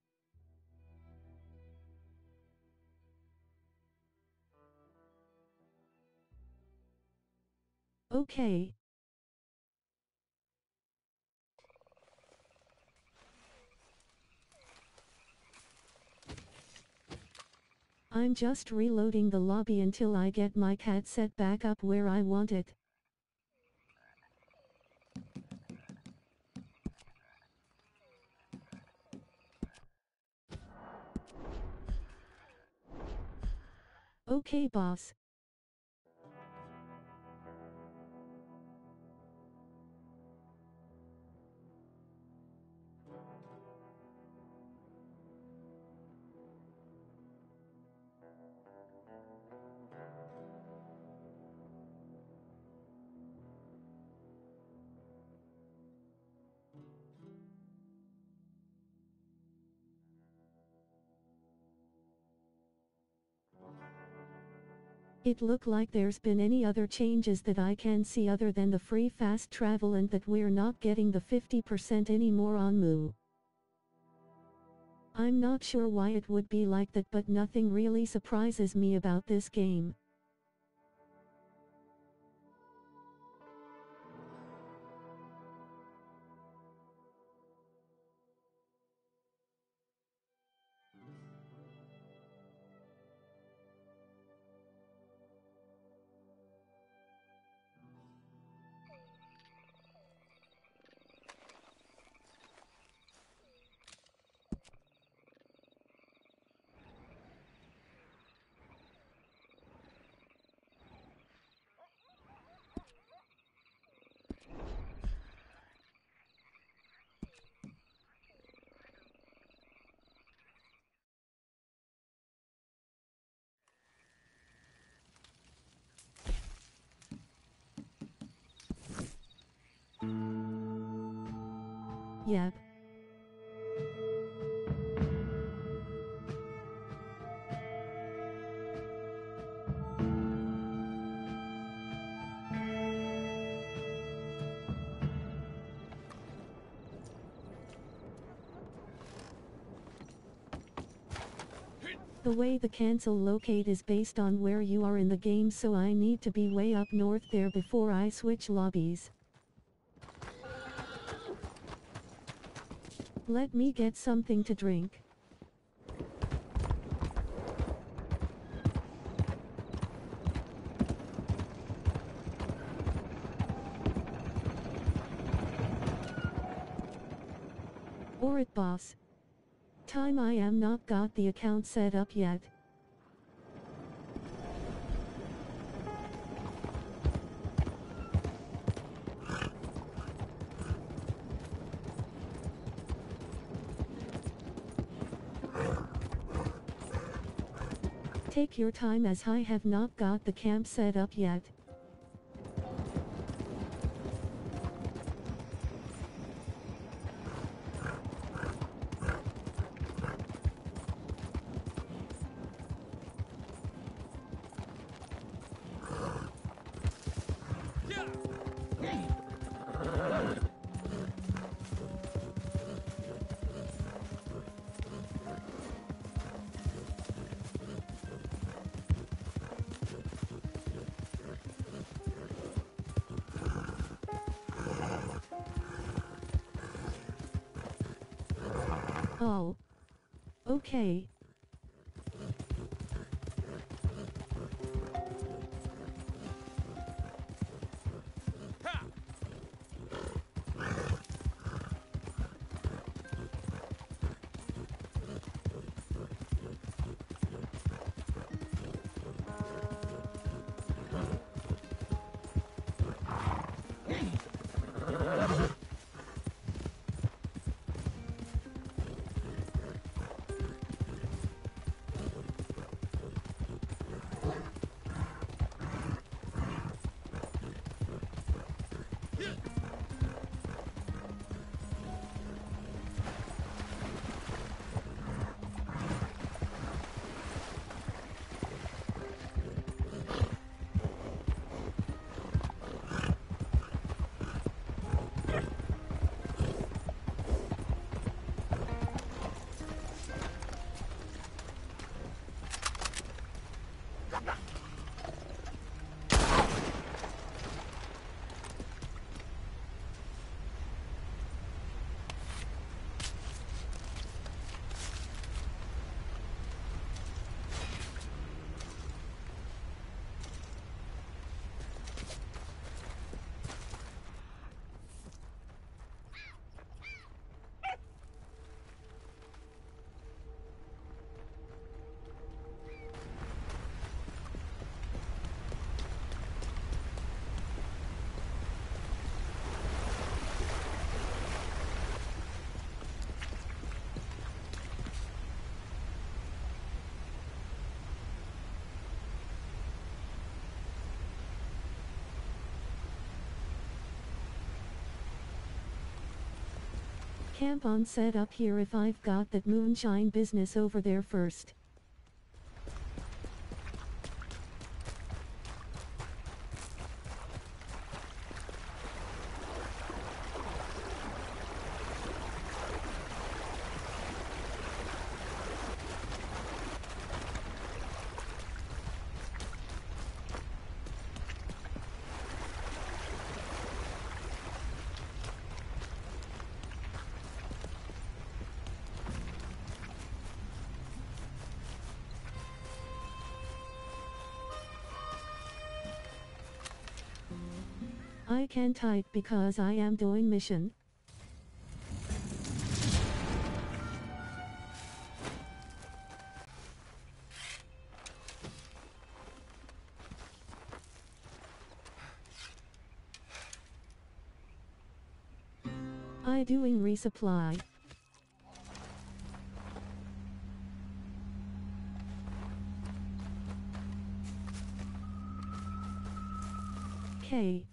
Okay. I'm just reloading the lobby until I get my cat set back up where I want it. Okay, boss. It look like there's been any other changes that I can see other than the free fast travel and that we're not getting the 50% anymore on Moo. I'm not sure why it would be like that, but nothing really surprises me about this game. Yep. The way the cancel locate is based on where you are in the game, so I need to be way up north there before I switch lobbies. Let me get something to drink. Or it, boss. Time I am not got the account set up yet. Take your time as I have not got the camp set up yet. Oh. Okay. Ha! Camp on set up here if I've got that moonshine business over there first. I can't type because I am doing mission. I doing resupply. Okay.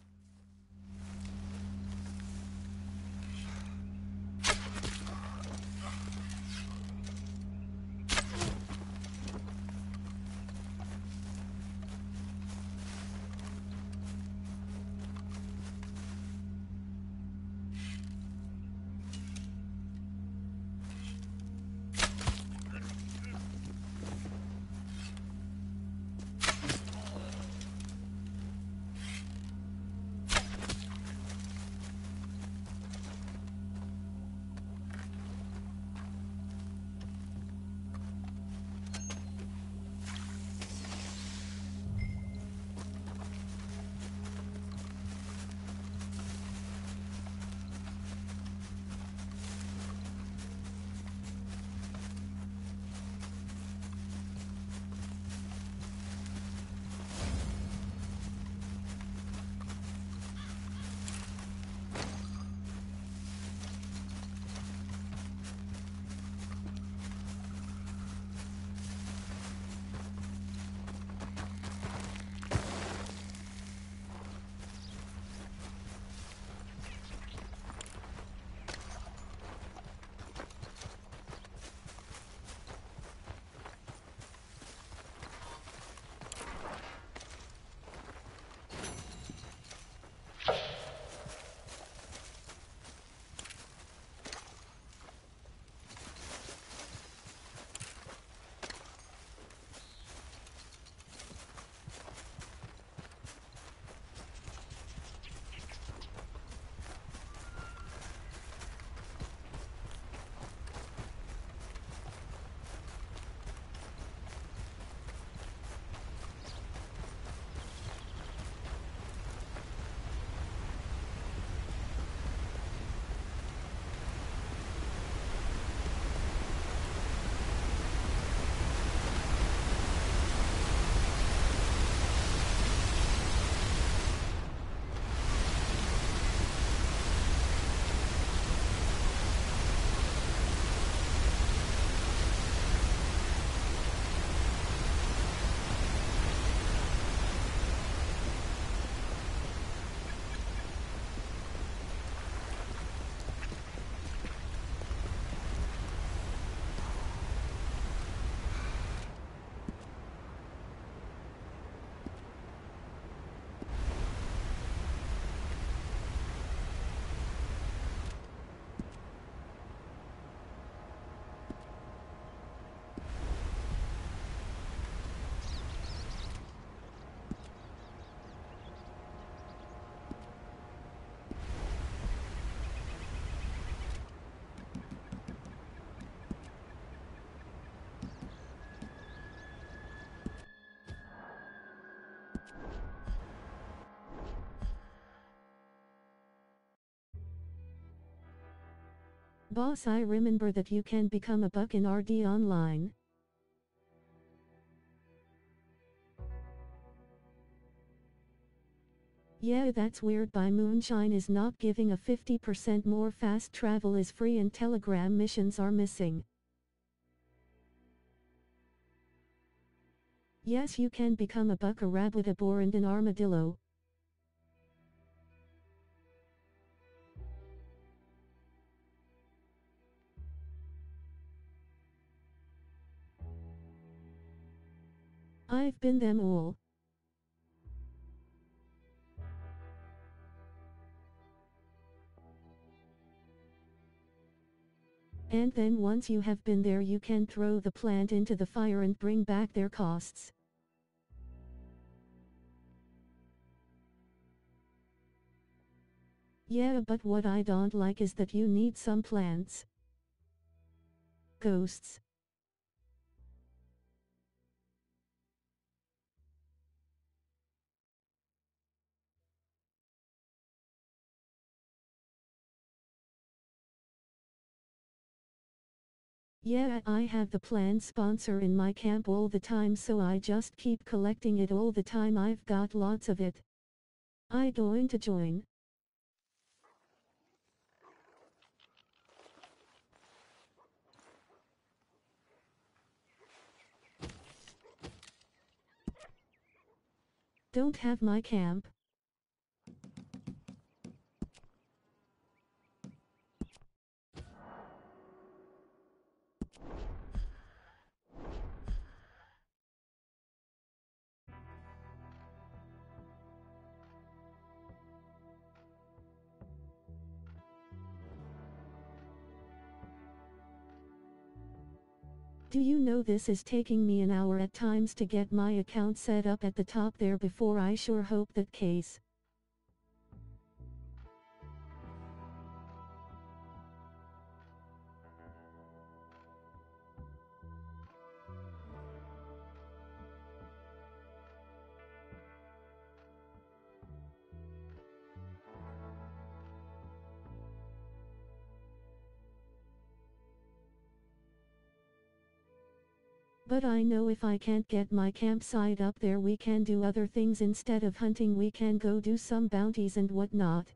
Boss, I remember that you can become a buck in RD Online. Yeah, that's weird. By Moonshine is not giving a 50% more. Fast travel is free and telegram missions are missing. Yes, you can become a buck, a rabbit, a boar and an armadillo. I've been them all. And then once you have been there, you can throw the plant into the fire and bring back their costs. Yeah, but what I don't like is that you need some plants. Ghosts. Yeah, I have the plant sponsor in my camp all the time, so I just keep collecting it all the time. I've got lots of it. I going to join. Don't have my camp. Do you know this is taking me an hour at times to get my account set up at the top there before? I sure hope that case. But I know if I can't get my campsite up there, we can do other things instead of hunting. We can go do some bounties and whatnot.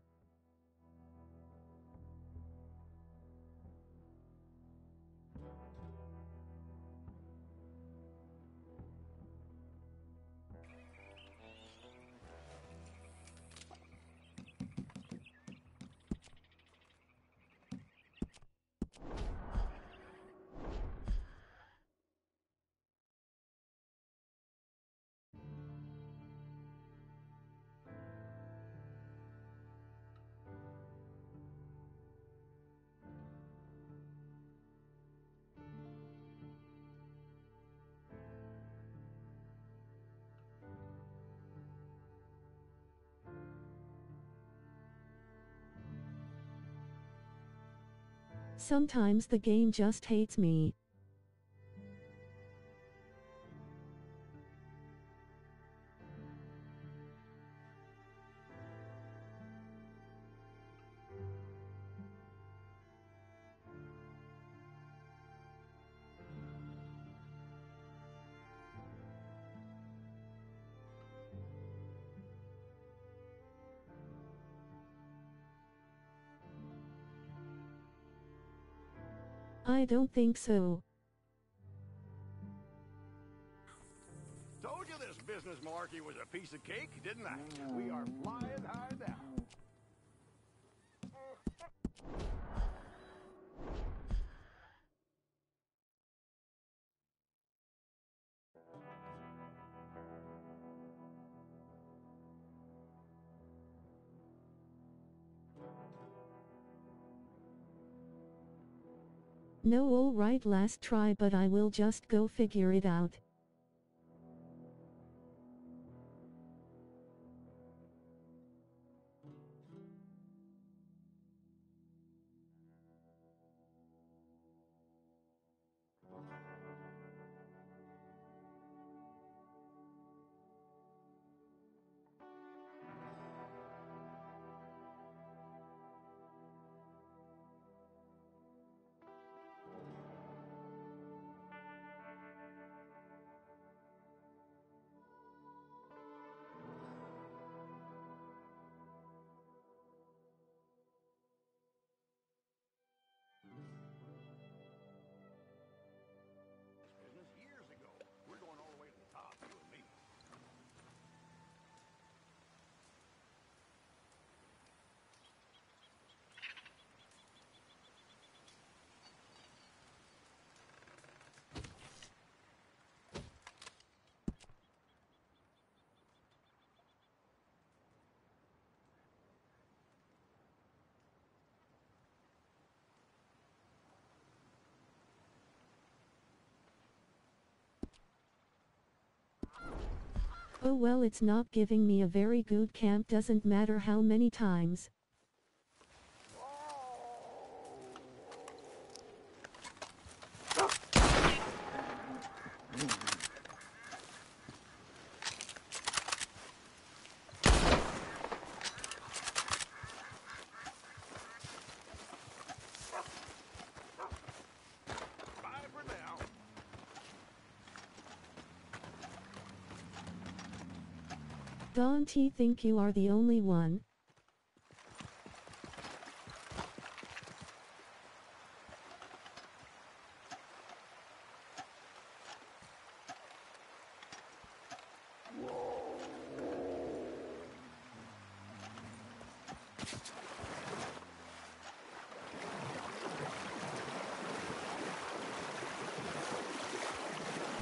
Sometimes the game just hates me. I don't think so. Told you this business malarkey was a piece of cake, didn't I? We are flying high now. No, all right, last try, but I will just go figure it out. Oh well, it's not giving me a very good camp, doesn't matter how many times. Don't you think you are the only one?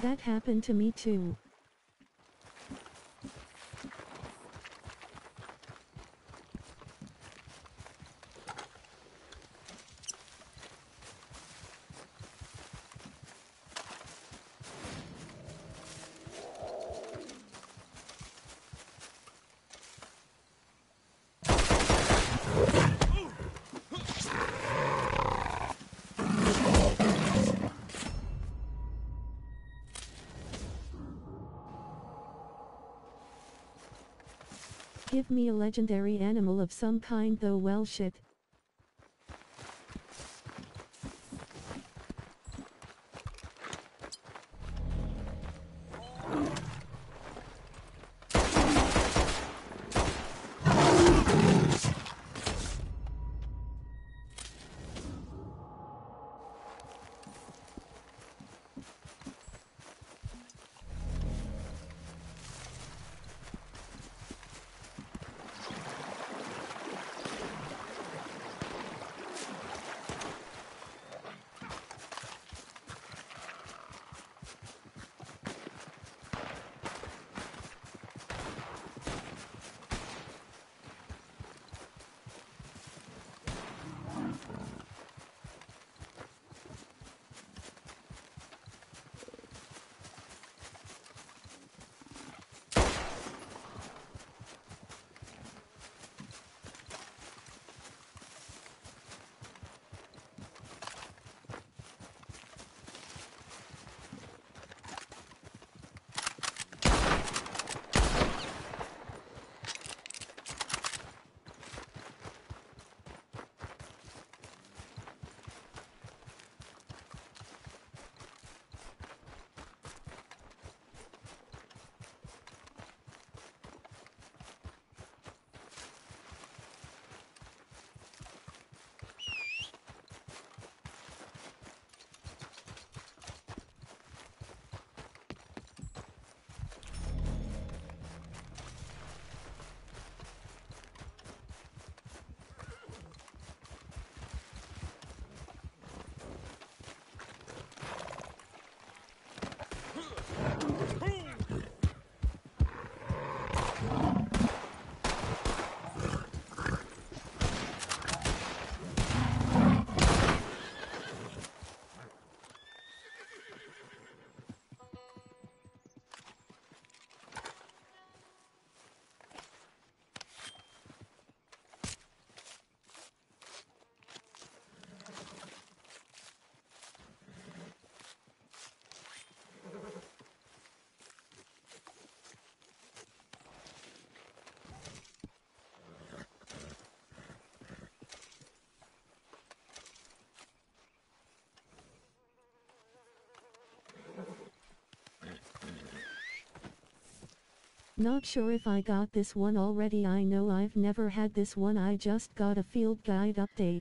That happened to me too. Give me a legendary animal of some kind though. Well shit. Not sure if I got this one already. I know I've never had this one. I just got a field guide update.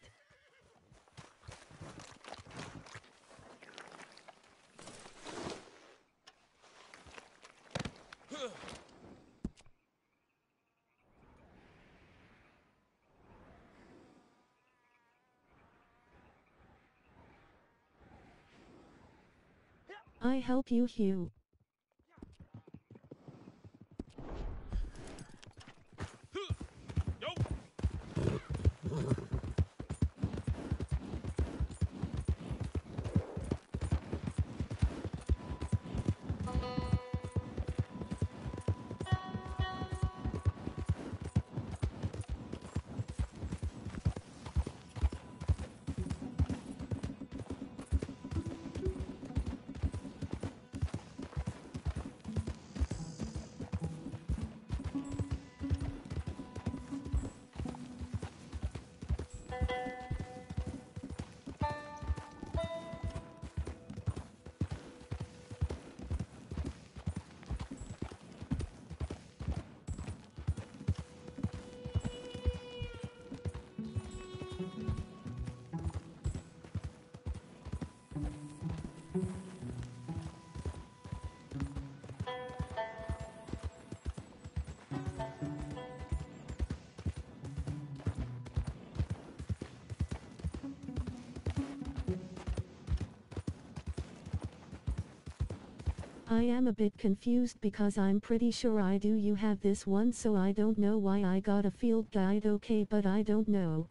I help you, Hugh. I am a bit confused because I'm pretty sure I do you have this one, so I don't know why I got a field guide. Okay, but I don't know.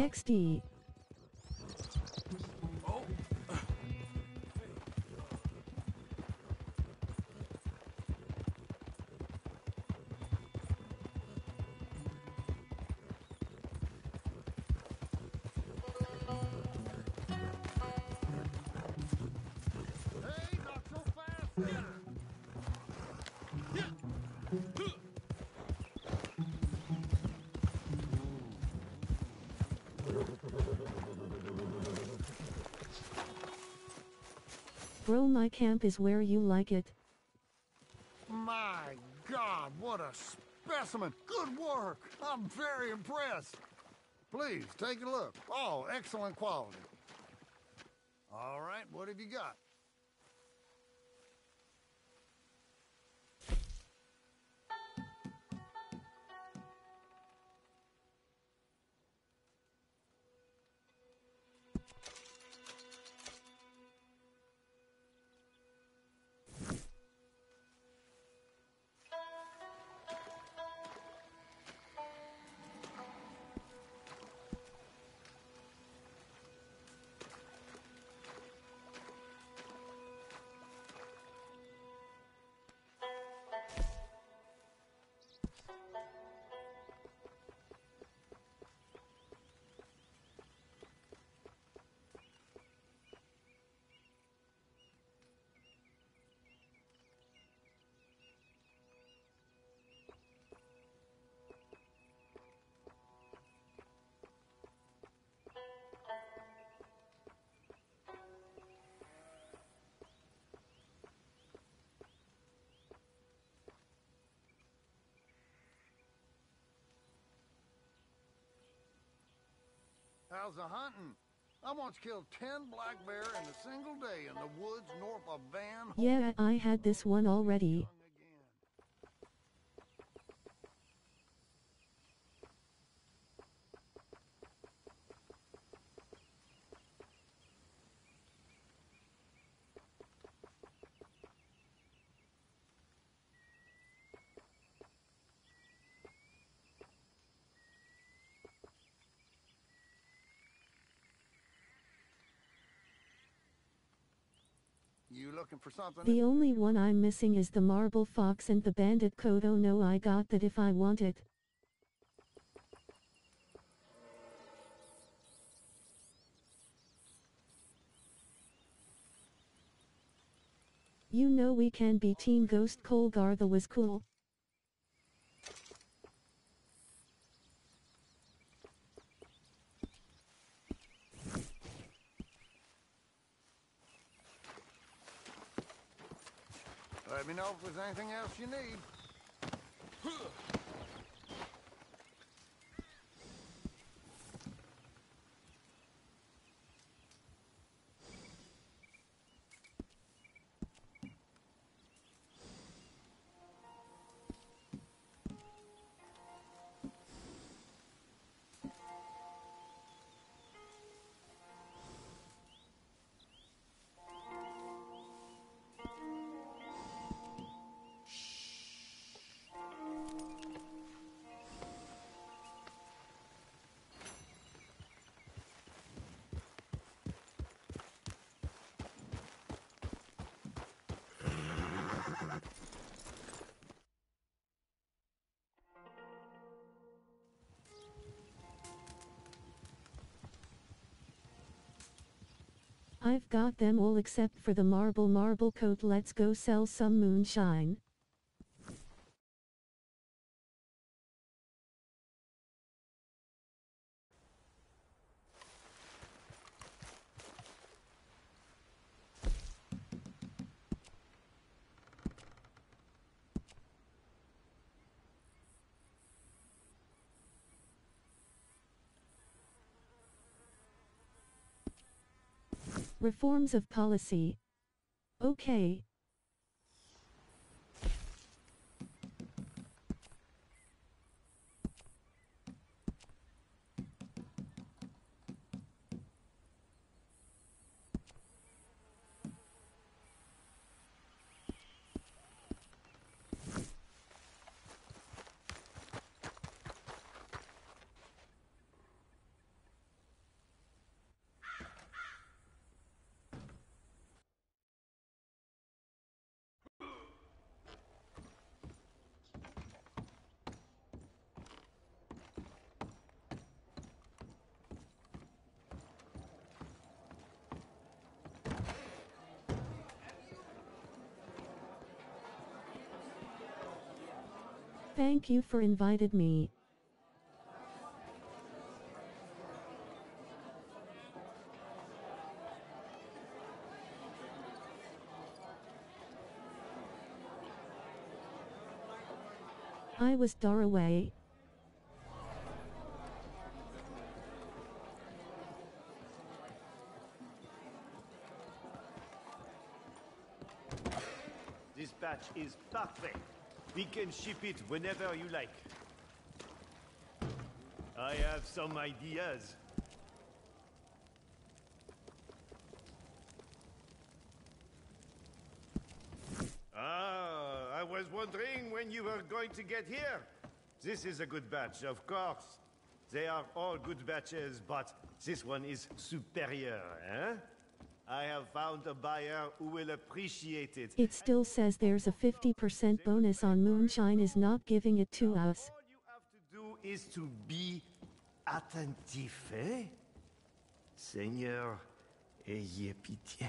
XD. Oh. Hey, not so fast. Yeah. Bro, my camp is where you like it. My God, what a specimen! Good work! I'm very impressed. Please, take a look. Oh, excellent quality. All right, what have you got? How's the hunting? I once killed 10 black bear in a single day in the woods north of Van Horn. Yeah, I had this one already. You looking for something? The only one I'm missing is the marble fox and the bandit coat. Oh no, I got that if I want it. You know we can be Team Ghost. Colgartha was cool. Let me know if there's anything else you need. I've got them all except for the marble coat. Let's go sell some moonshine. Reforms of policy. Okay. Thank you for inviting me. I was far away. This batch is perfect. We can ship it whenever you like. I have some ideas. Ah, I was wondering when you were going to get here. This is a good batch, of course. They are all good batches, but this one is superior, eh? I have found a buyer who will appreciate it. It still says there's a 50% bonus on Moonshine is not giving it to us. All you have to do is to be attentif, eh? Seigneur, ayez pitié.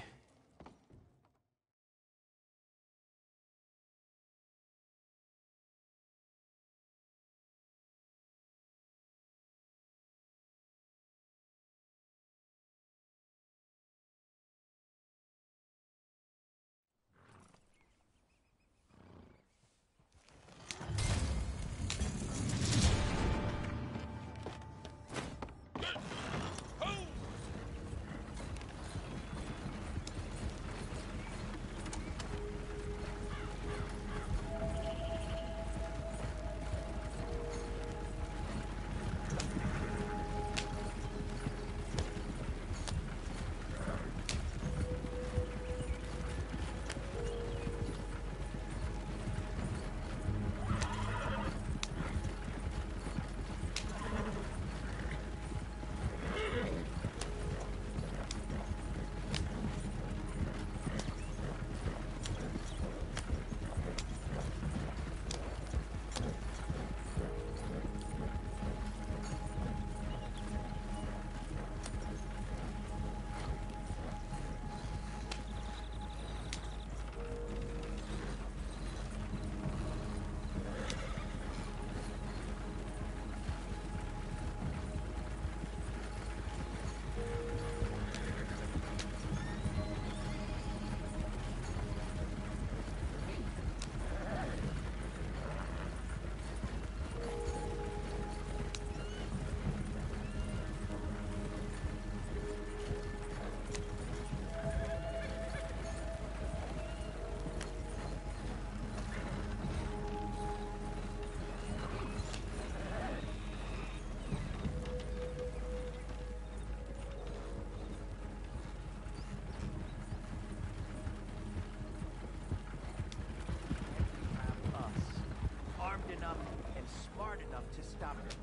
To stop it.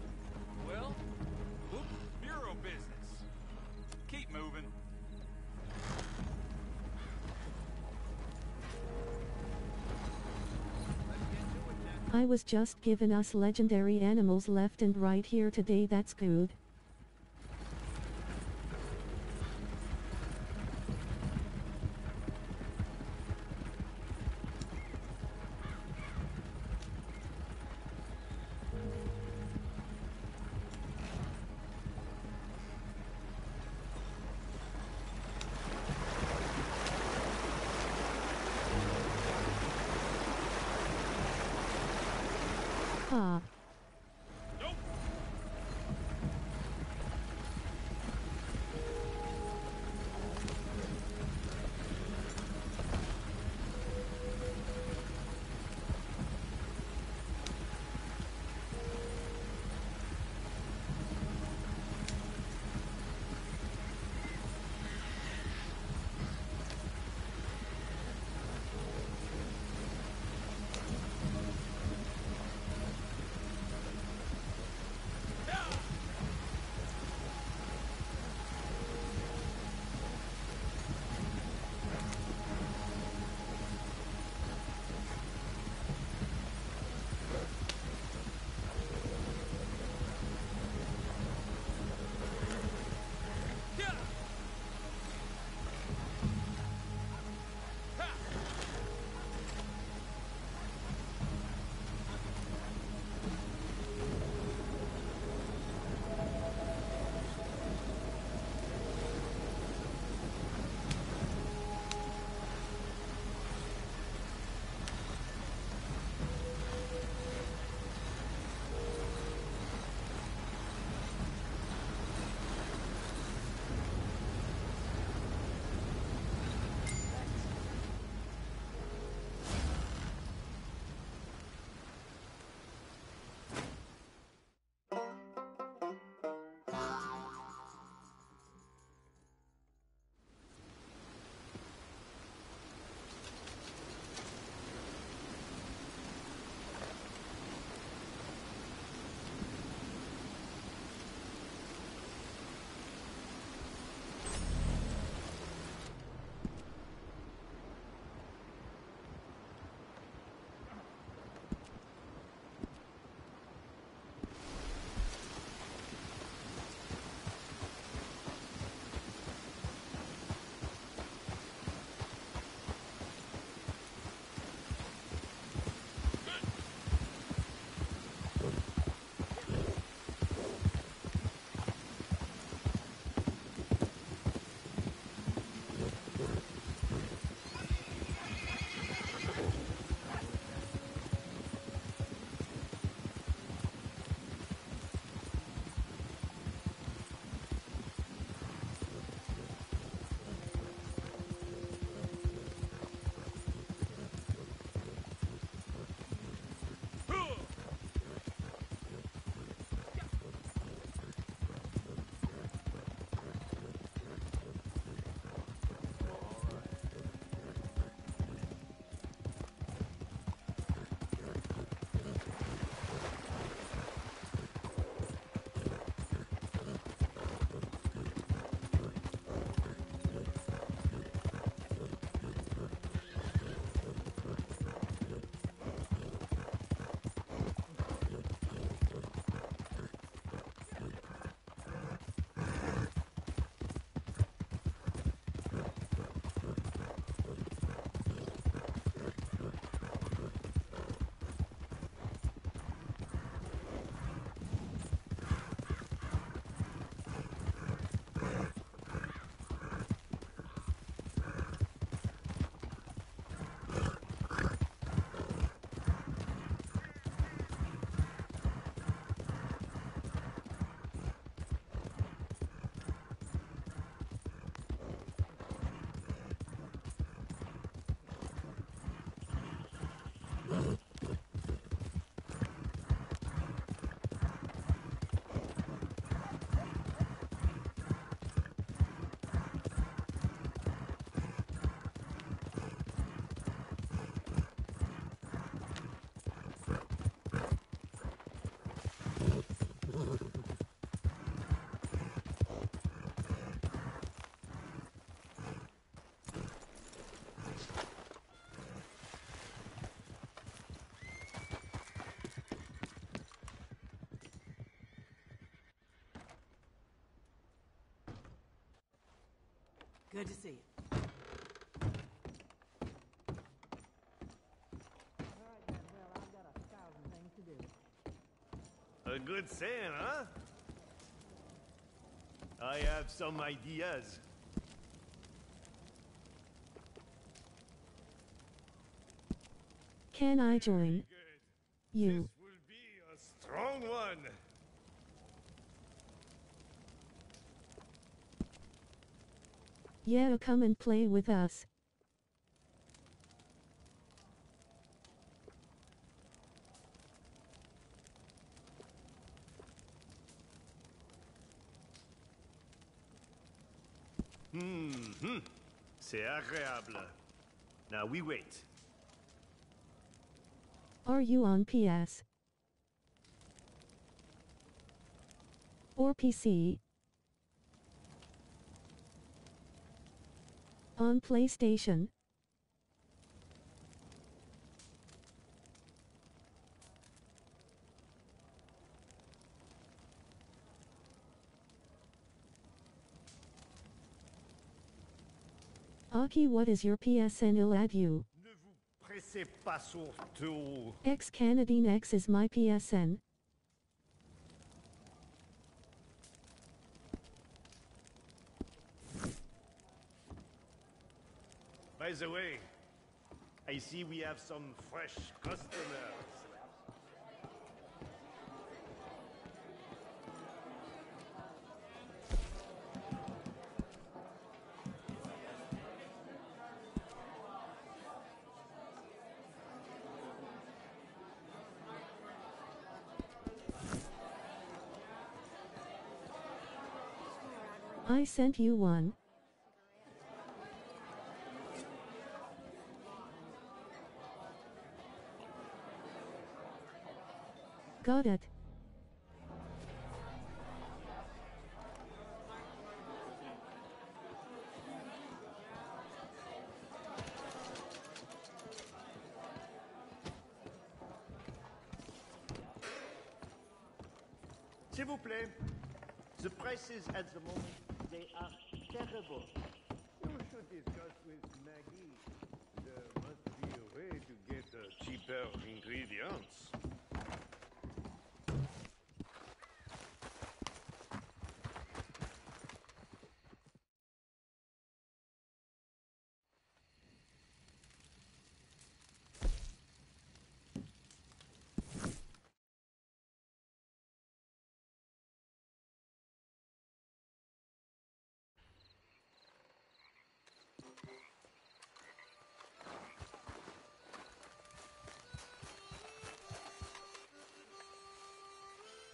Well, look, bureau business. Keep moving. I was just giving us legendary animals left and right here today. That's good. Good to see you. A good saying, huh? I have some ideas. Can I join you? This will be a strong one. Yeah, come and play with us. C'est agréable. Now we wait. Are you on PS? Or PC? On PlayStation? Aki, what is your PSN? I'll add you. Ne vous pressez pas surtout. X-Canadien-x is my PSN. By the way, I see we have some fresh customers. I sent you one. Got it. S'il vous plaît. The prices at the moment, they are terrible. You should discuss with Maggie. There must be a way to get cheaper ingredients.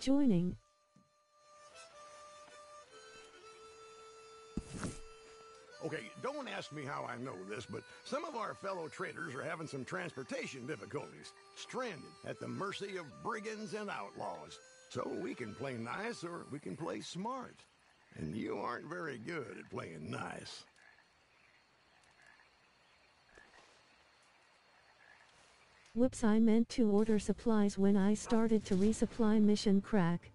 Joining. Okay, don't ask me how I know this, but some of our fellow traders are having some transportation difficulties, stranded at the mercy of brigands and outlaws. So we can play nice or we can play smart. And you aren't very good at playing nice. Whoops, I meant to order supplies when I started to resupply mission crack.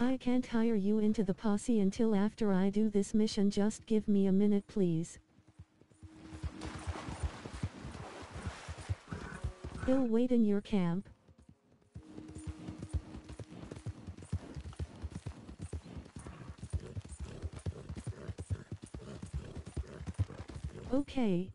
I can't hire you into the posse until after I do this mission. Just give me a minute, please. He'll wait in your camp. Okay.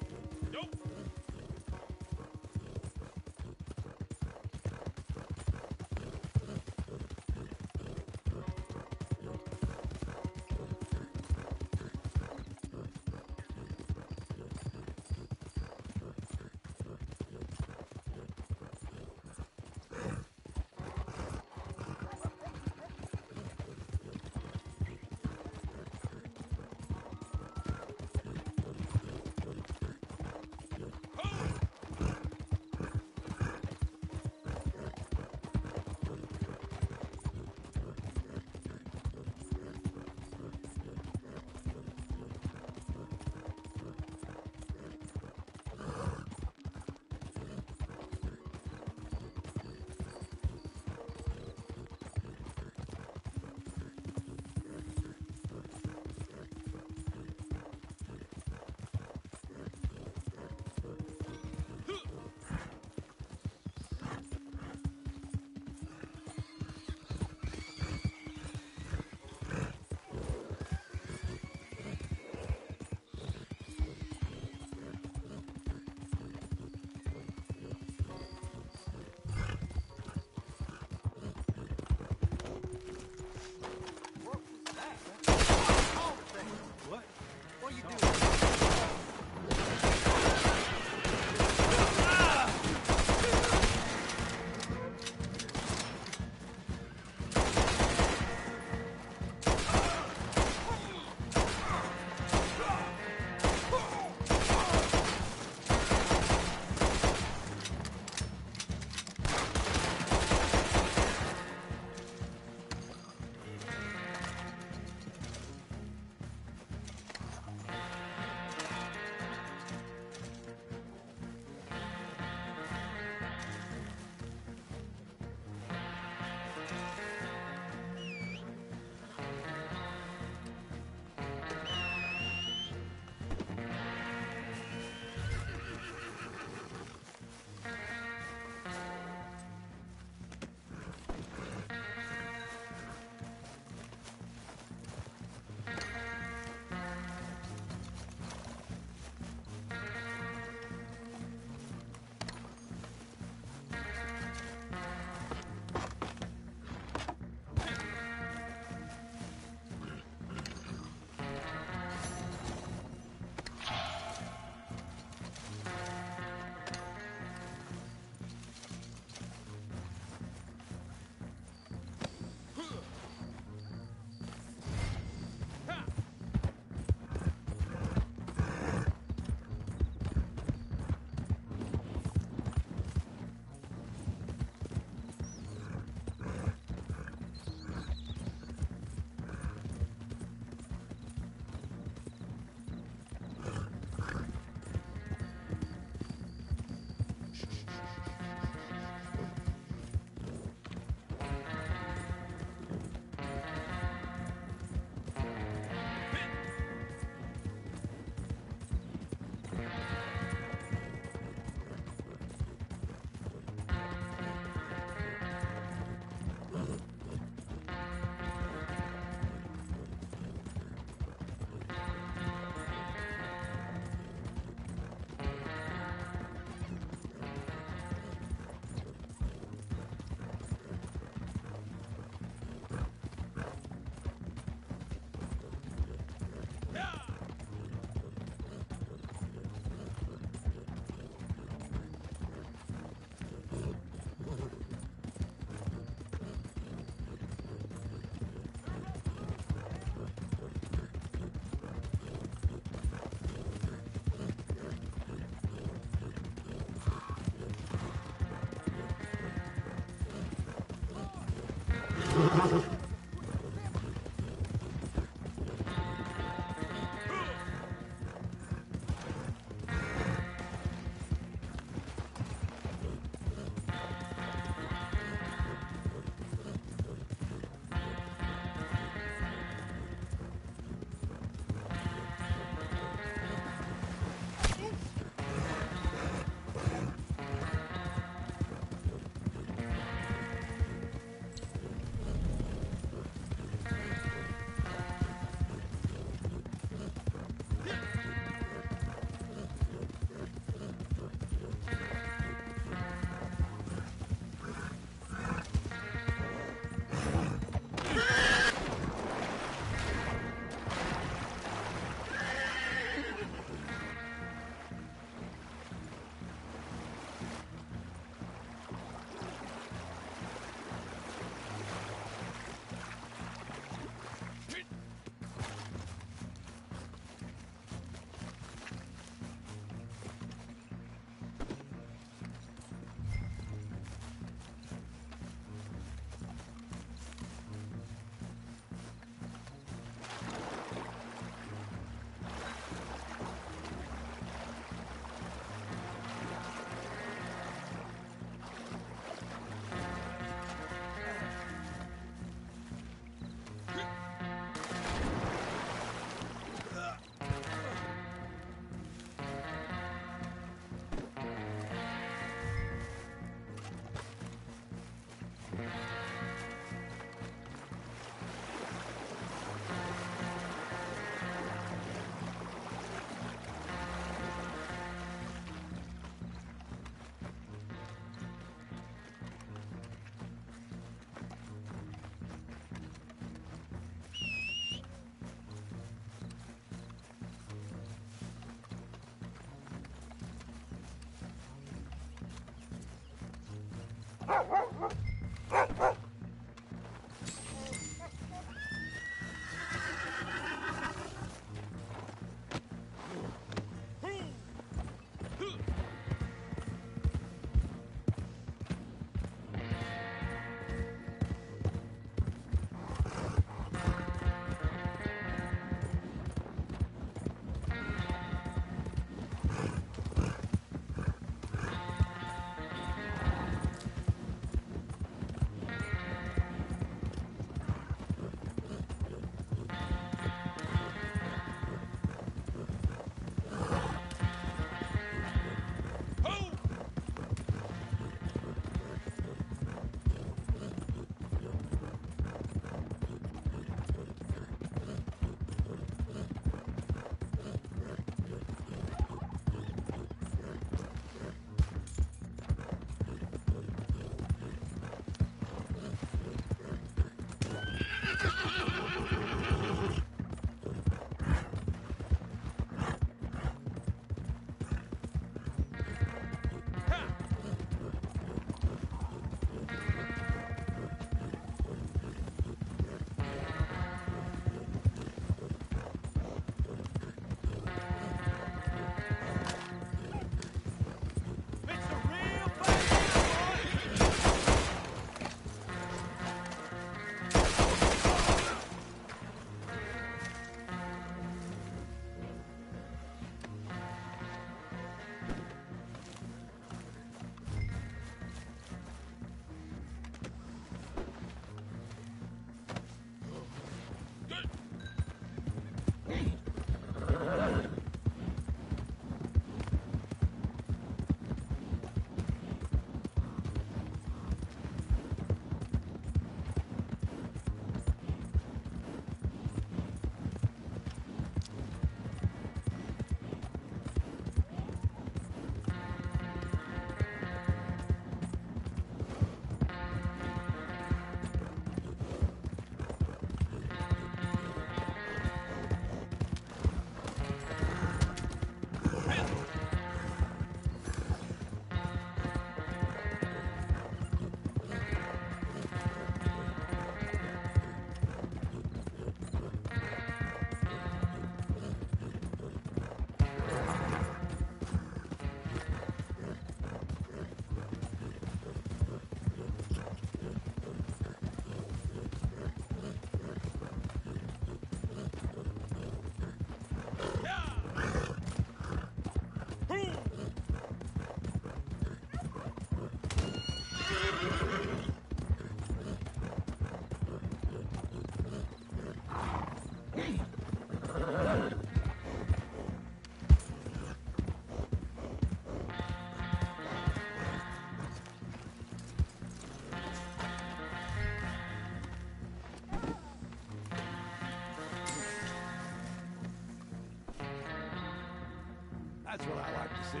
That's what I like to see.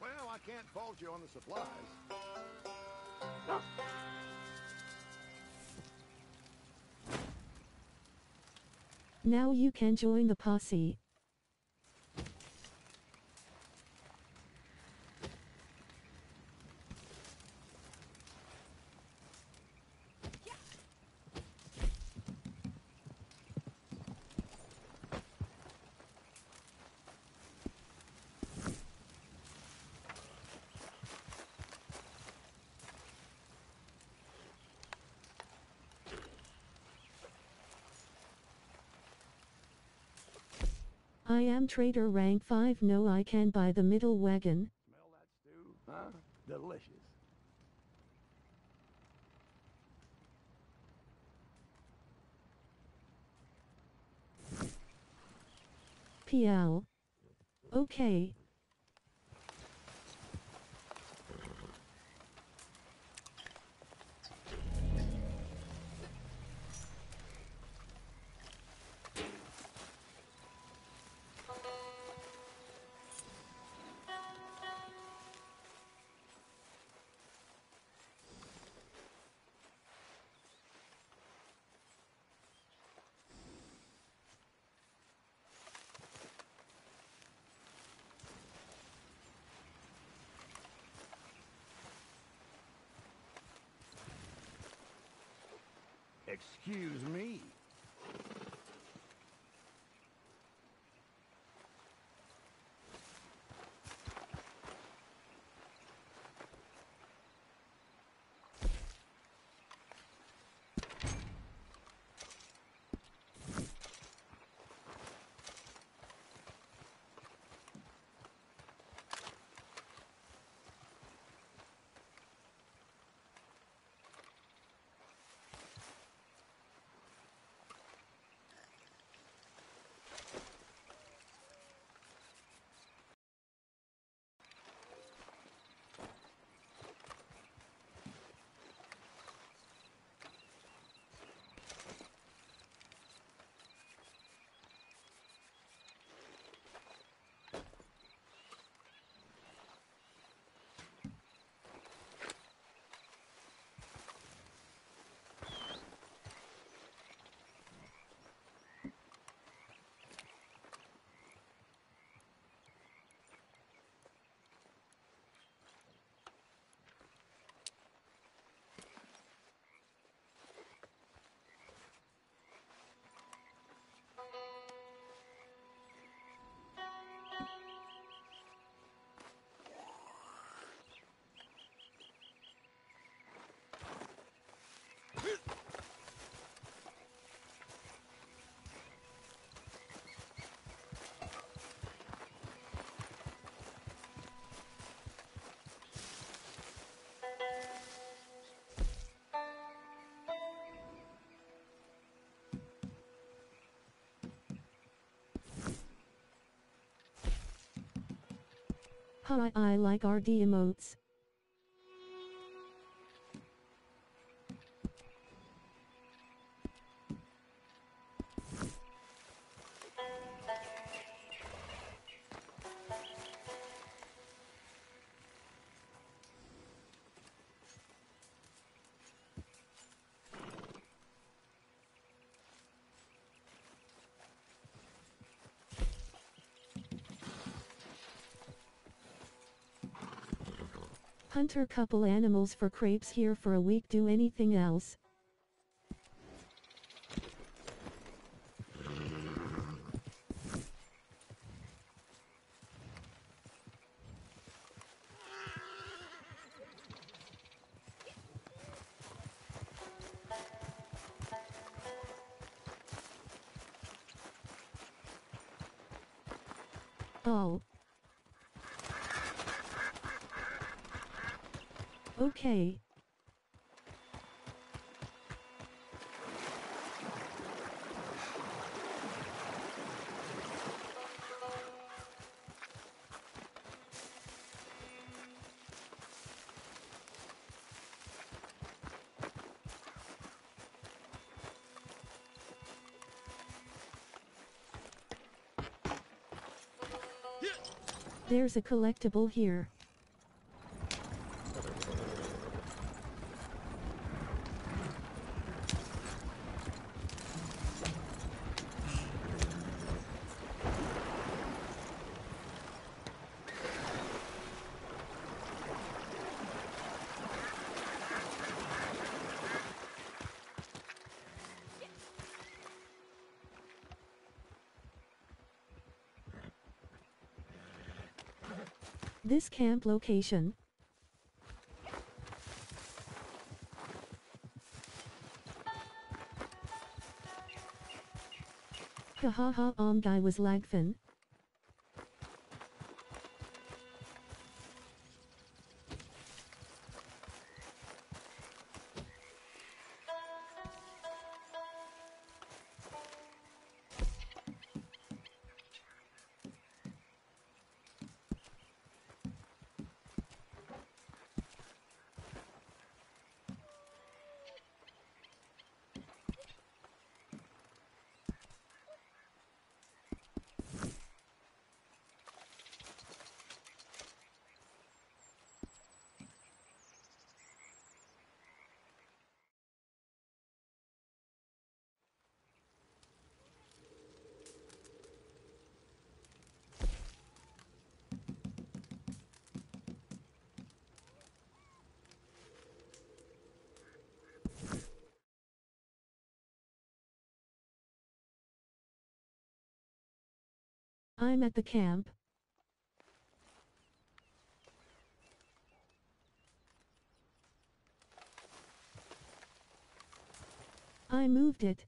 Well, I can't fault you on the supplies. Now you can join the posse. I am trader rank 5. No, I can buy the middle wagon. Smell that stew? Huh? Delicious. P.L. Okay. Excuse me. I like RD emotes. Hunter couple animals for crepes here for a week. Do anything else. Oh. Okay. There's a collectible here. This camp location. Hahaha, guy was lagfin. I'm at the camp. I moved it.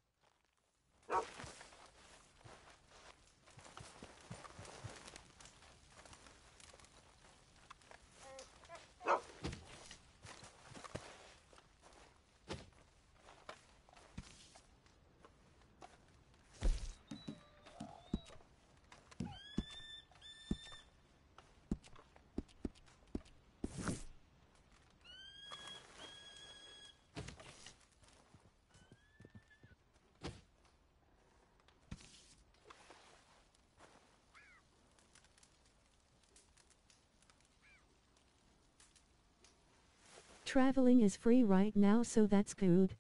Traveling is free right now, so that's good.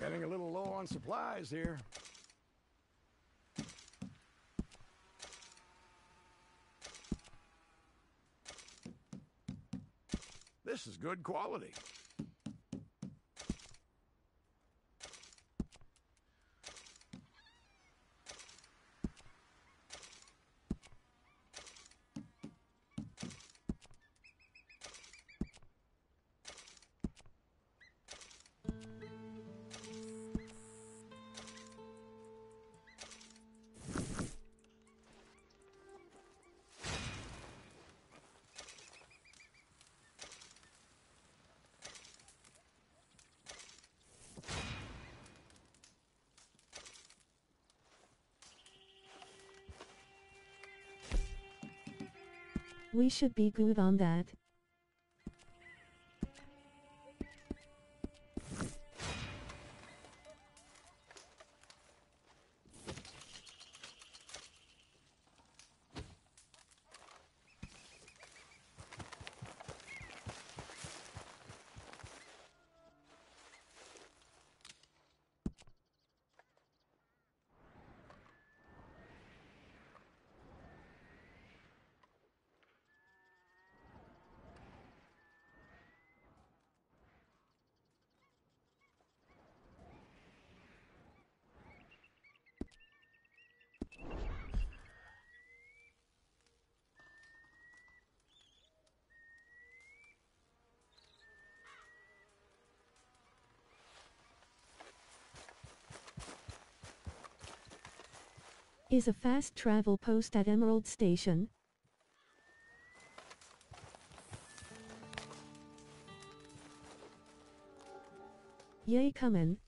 Getting a little low on supplies here. This is good quality. We should be good on that. Is a fast travel post at Emerald Station. Yay, comin'.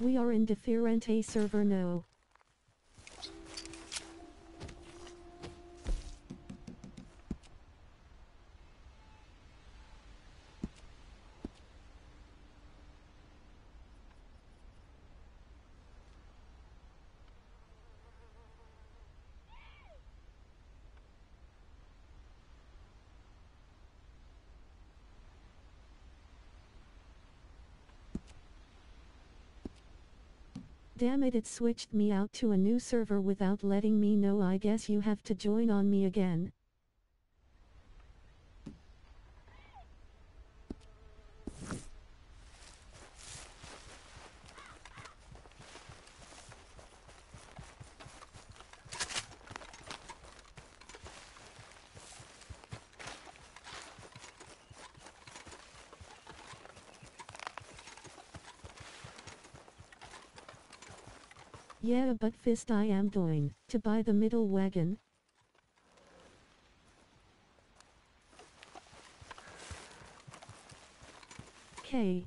We are in differente server now. Damn it, it switched me out to a new server without letting me know. I guess you have to join on me again. Yeah, but fist I am going to buy the middle wagon. K.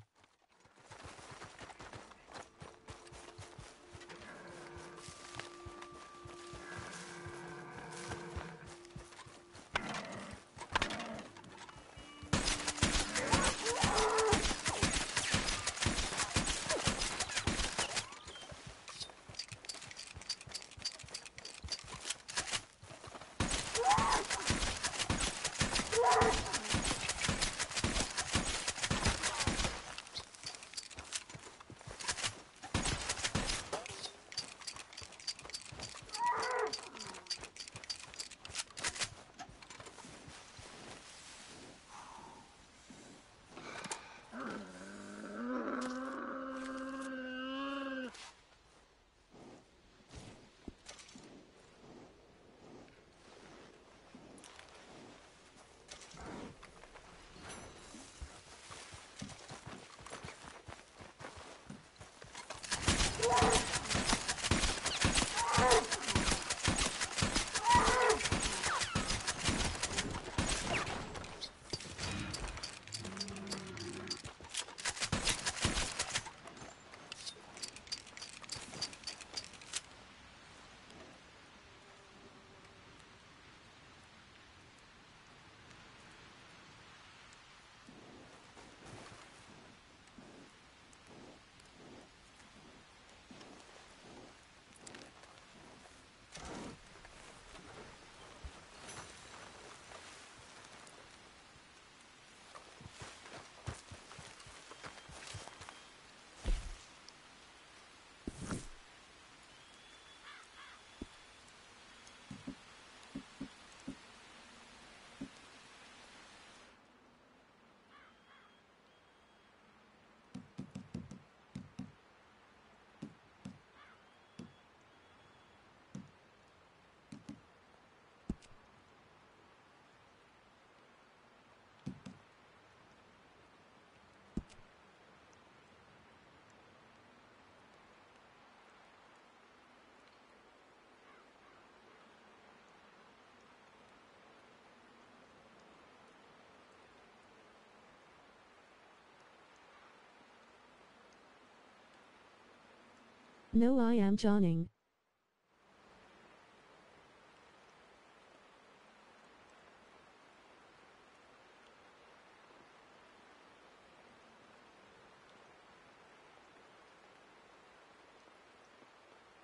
No, I am Johnning.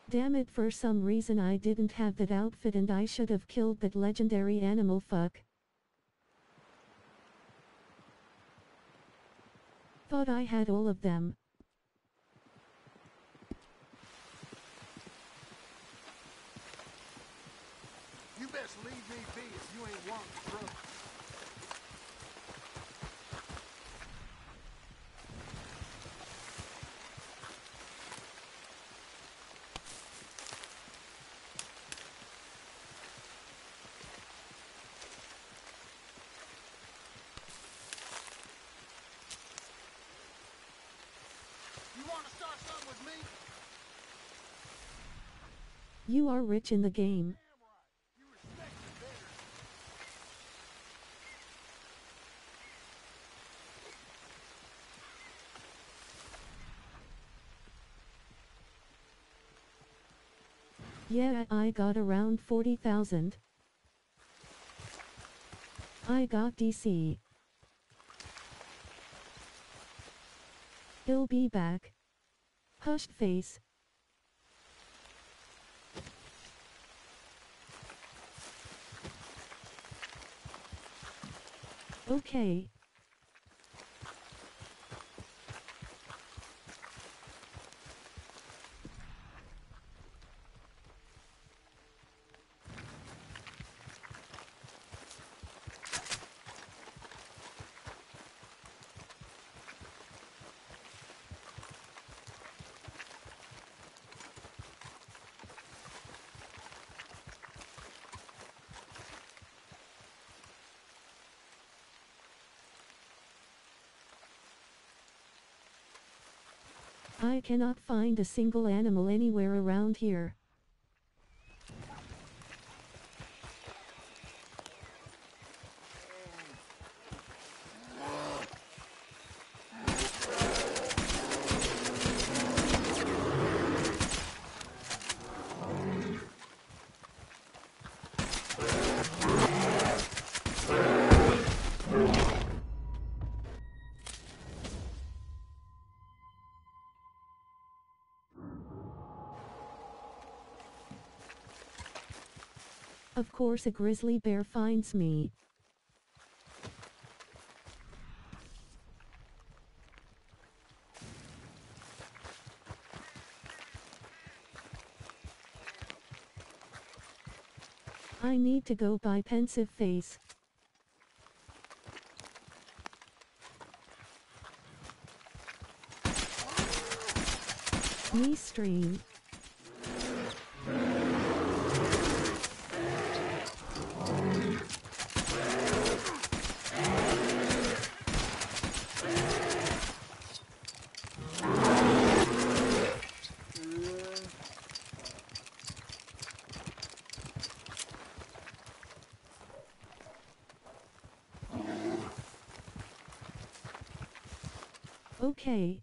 Damn it, for some reason I didn't have that outfit and I should have killed that legendary animal fuck. Thought I had all of them. Leave me be if you ain't want trouble. You want to start something with me? You are rich in the game. Yeah, I got around 40,000. I got DC. He'll be back. Hushed face. Okay. I cannot find a single animal anywhere around here. Of course a grizzly bear finds me. I need to go by Pensive Face. Me stream. Okay.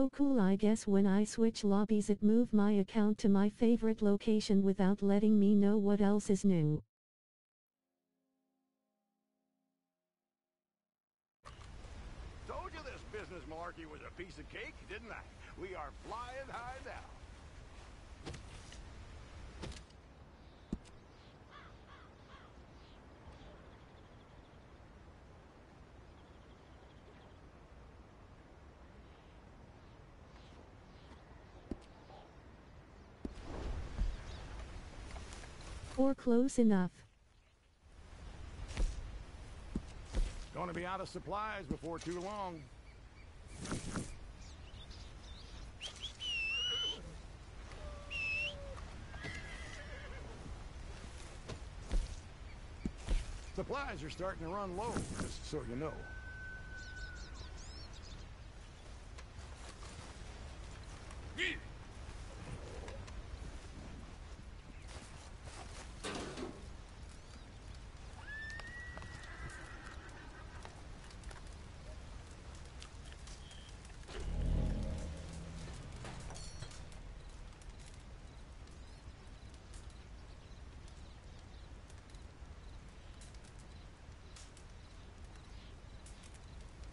Oh cool, I guess when I switch lobbies it moves my account to my favorite location without letting me know what else is new. Told you this business malarkey was a piece of cake, didn't I? We are flying high now. Or close enough. Gonna be out of supplies before too long. Supplies are starting to run low, just so you know.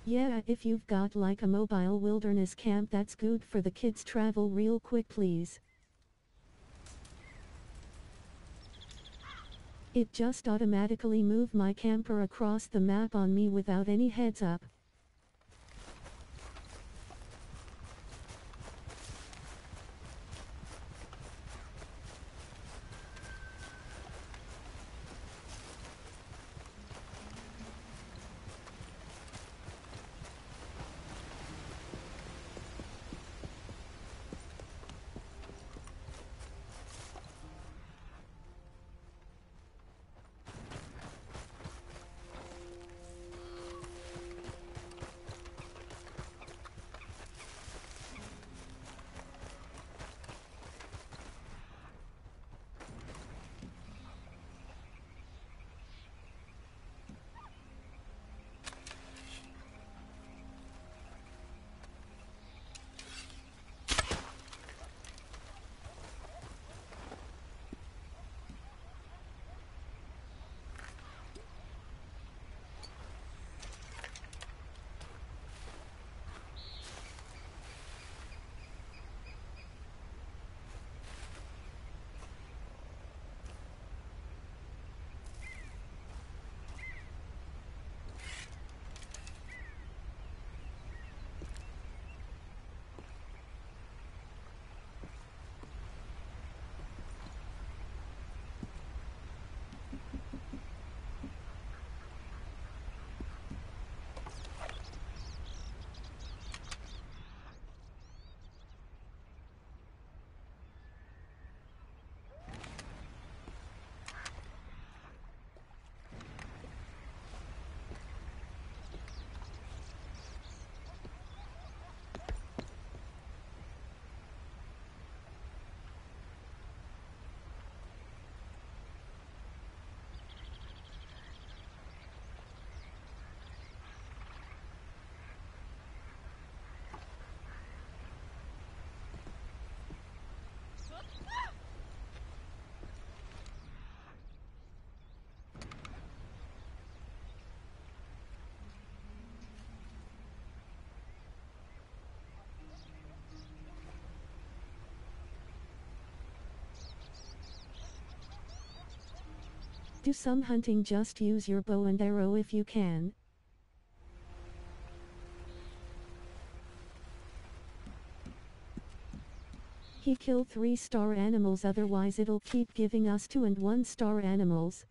Yeah, if you've got like a mobile wilderness camp that's good for the kids, travel real quick please. It just automatically moved my camper across the map on me without any heads up. Do some hunting, just use your bow and arrow if you can. He killed 3-star animals, otherwise it'll keep giving us 2- and 1-star animals.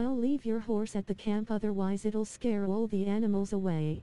Kyle, leave your horse at the camp, otherwise it'll scare all the animals away.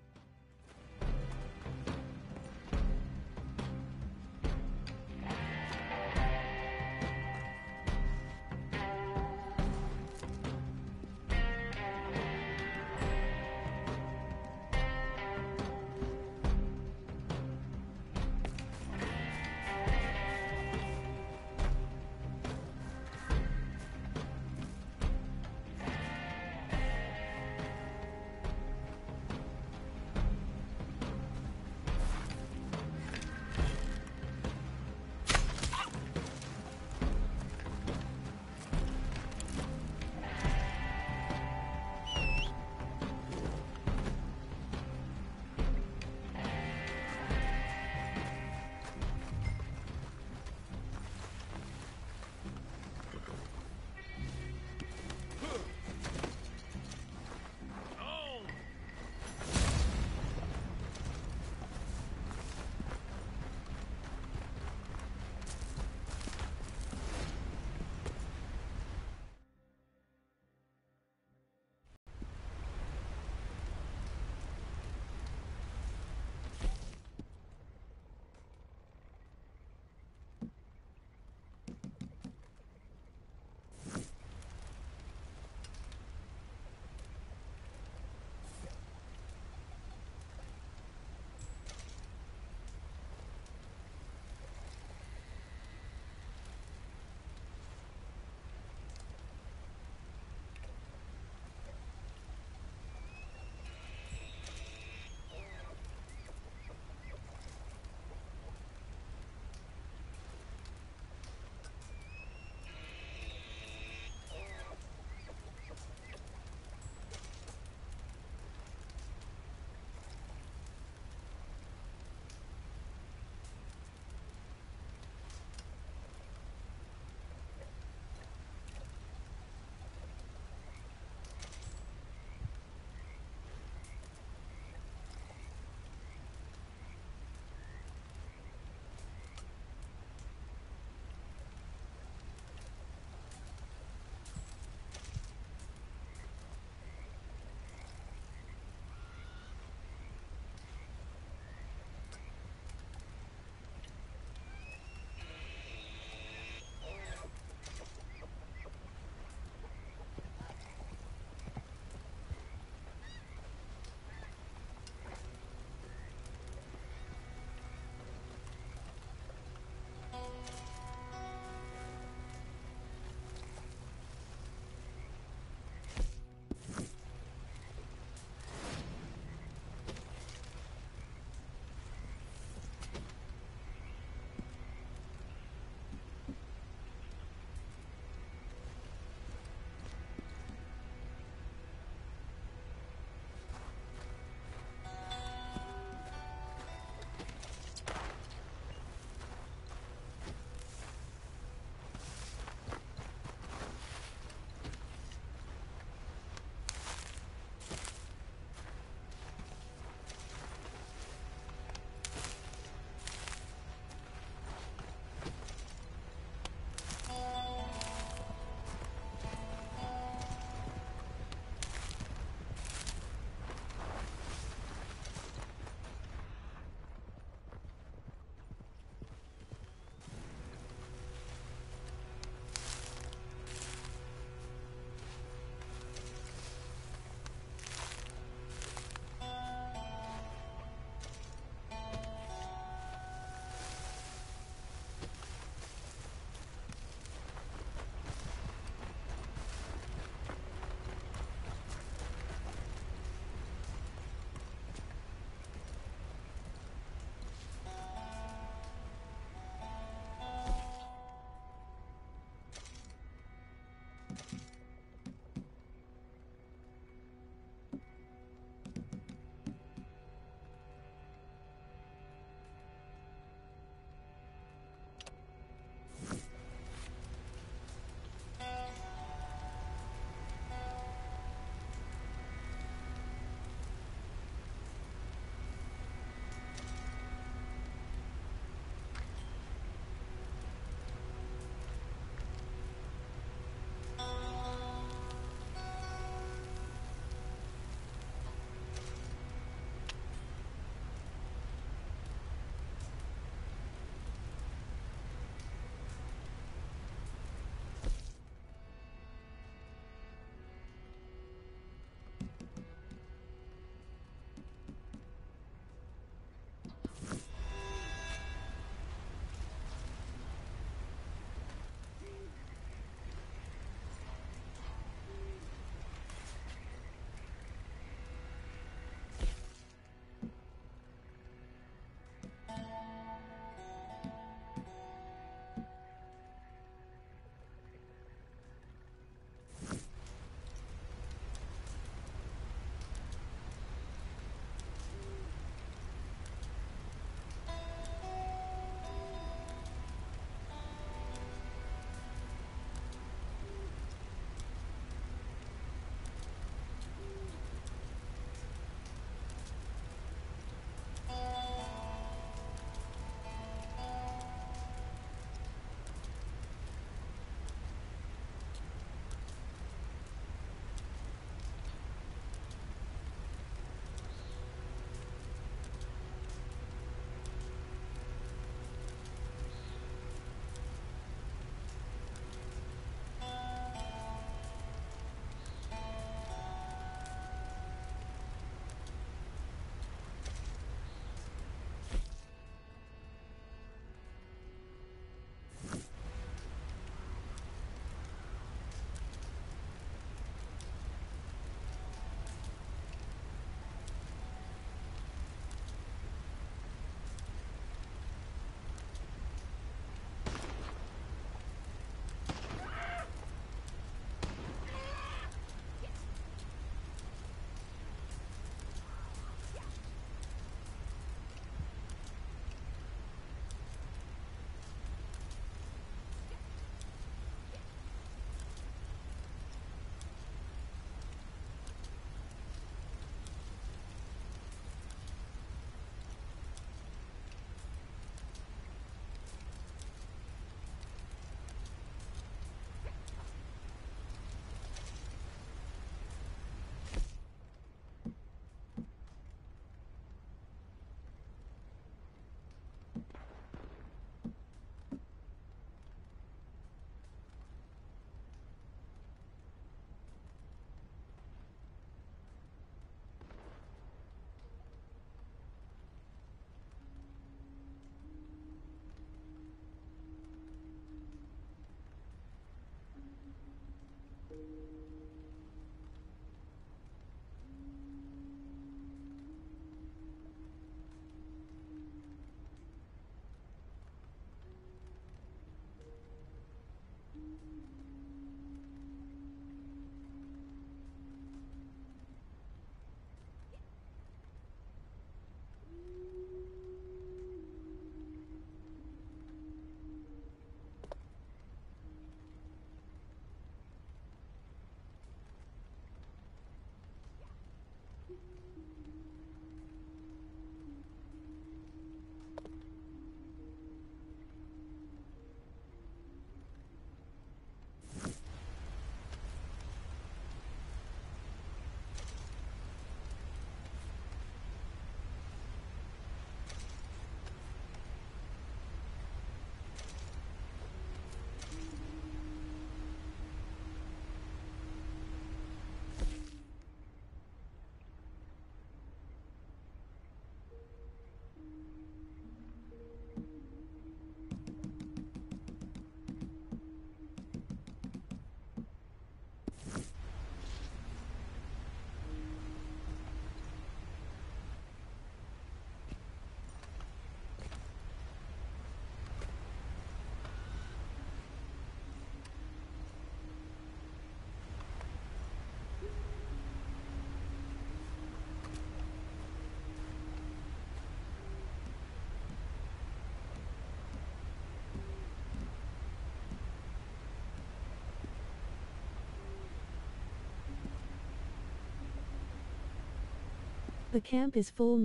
The camp is full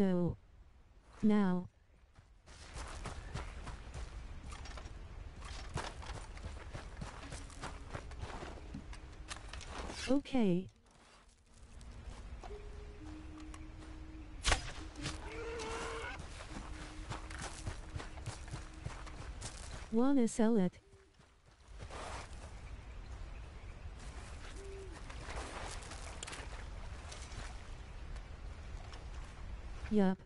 now. Okay. Wanna sell it? Yup.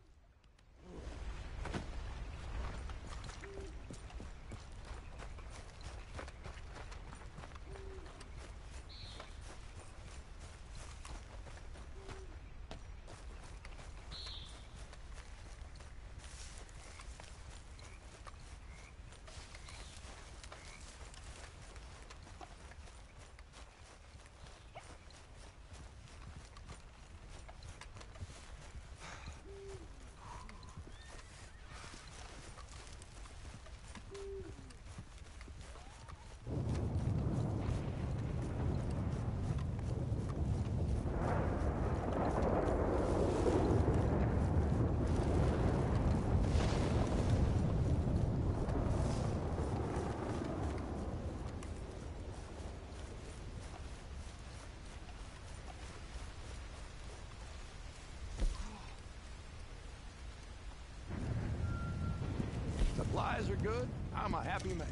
Supplies are good. I'm a happy man.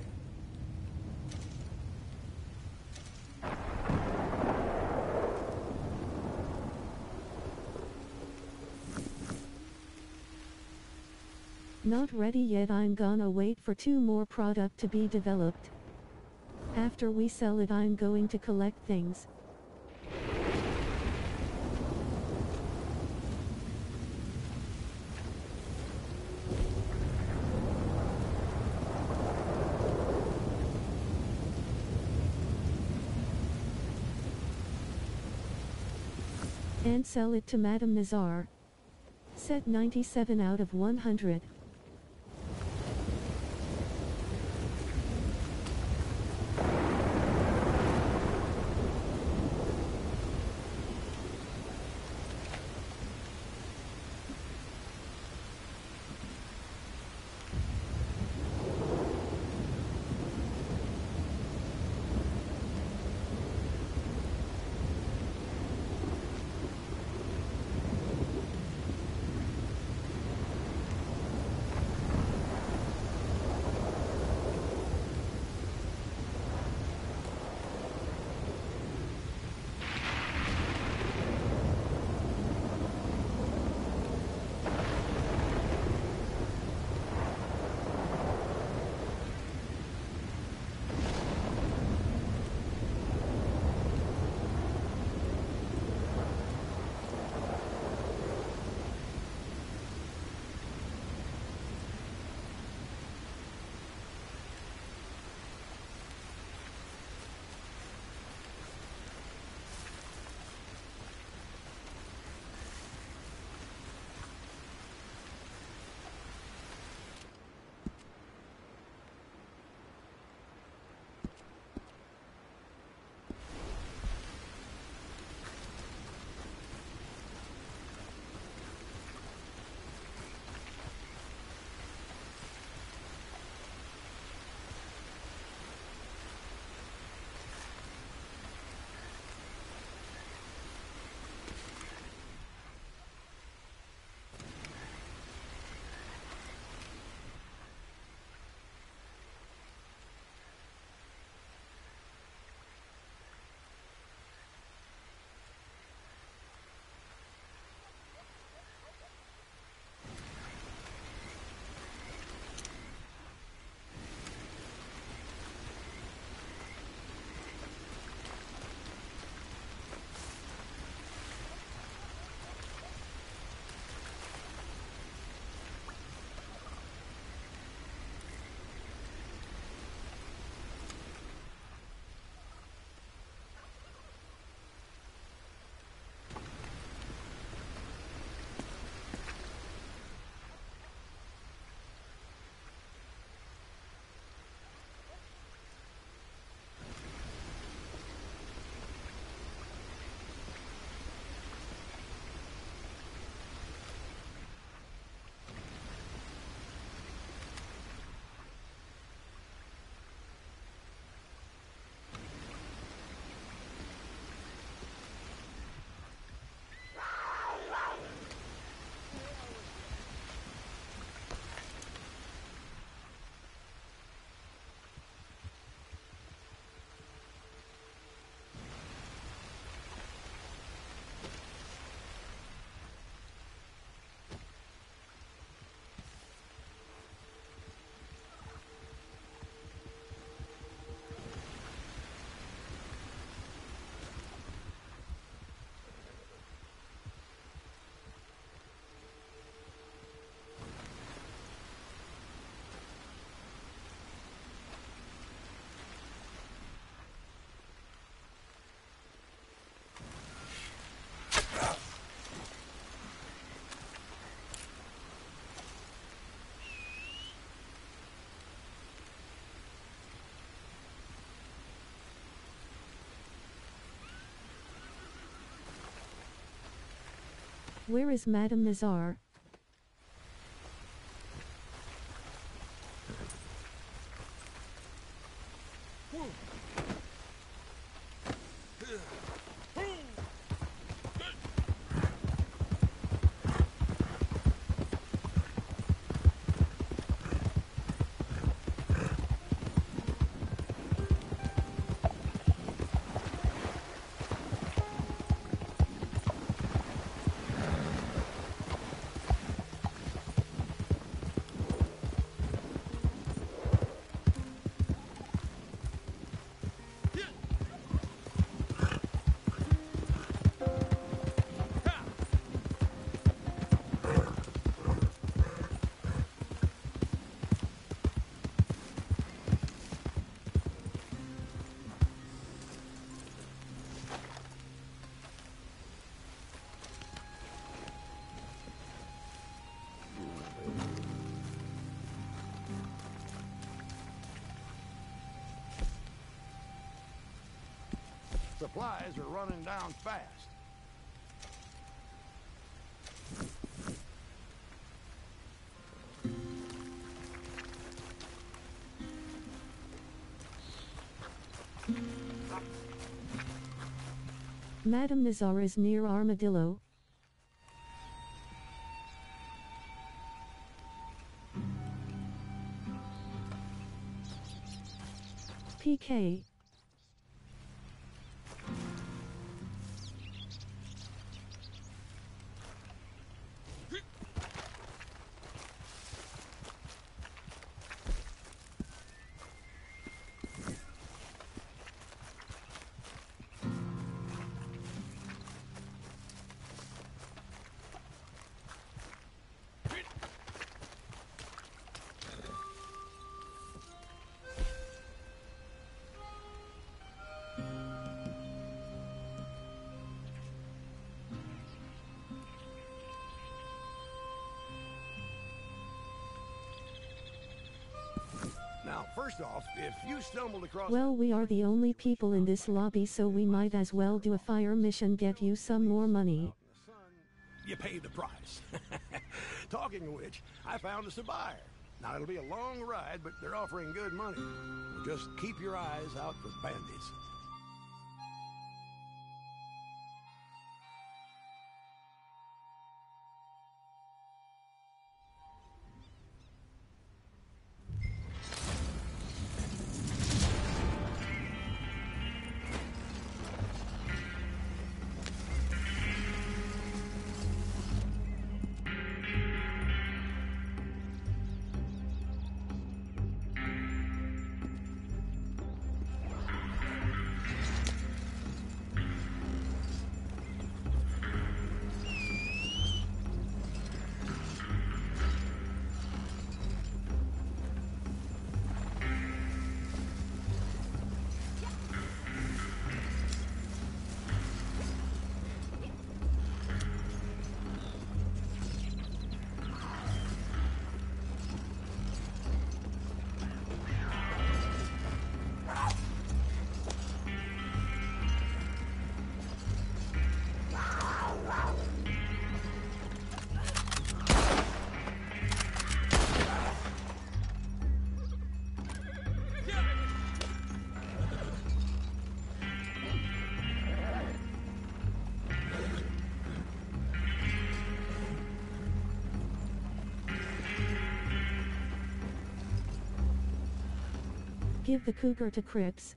Not ready yet. I'm gonna wait for 2 more product to be developed. After we sell it, I'm going to collect things. And sell it to Madam Nazar. Set 97 out of 100. Where is Madam Nazar? Supplies are running down fast. Madam Nazar is near Armadillo. PK. First off, if you stumbled across... Well, we are the only people in this lobby, so we might as well do a fire mission, get you some more money. You paid the price. Talking of which, I found us a buyer. Now, it'll be a long ride, but they're offering good money. Just keep your eyes out for bandits. Give the cougar to Cripps.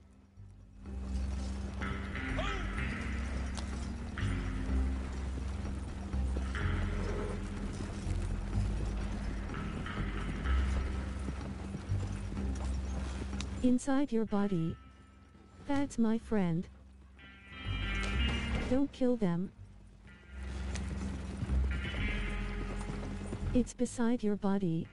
Inside your body. That's my friend. Don't kill them. It's beside your body.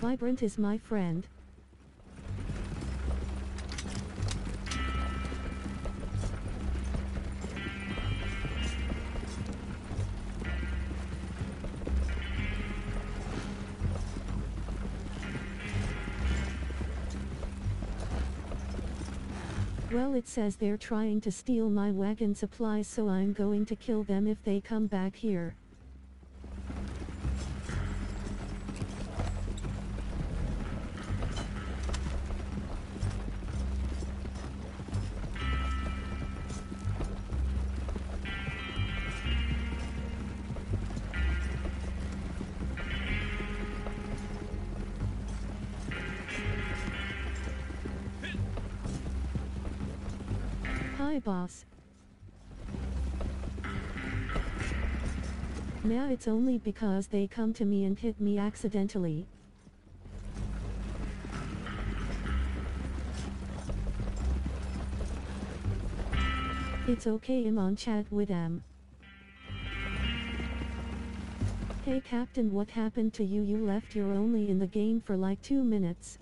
Vibrant is my friend. Well, it says they're trying to steal my wagon supplies, so I'm going to kill them if they come back here. Hi, boss. Now it's only because they come to me and hit me accidentally. It's okay, I'm on chat with them. Hey Captain, what happened to you? You left, you're only in the game for like 2 minutes.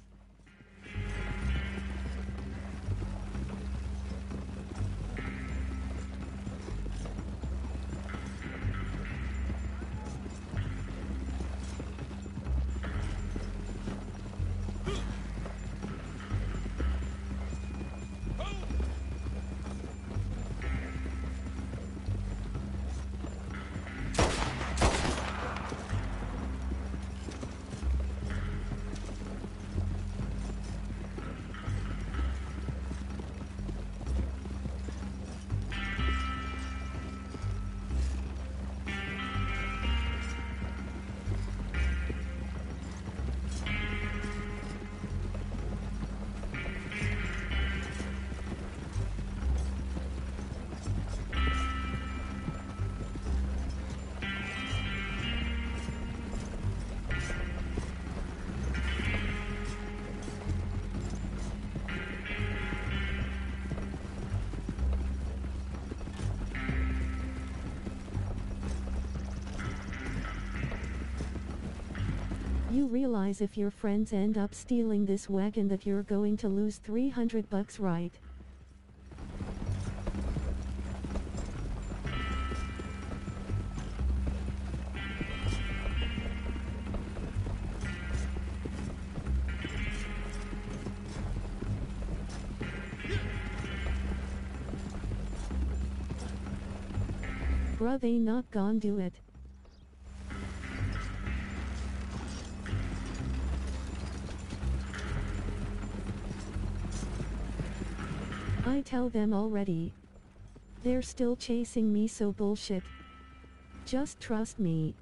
You realize if your friends end up stealing this wagon that you're going to lose 300 bucks, right? Bruh, they not gonna do it. I tell them already. They're still chasing me, so bullshit. Just trust me.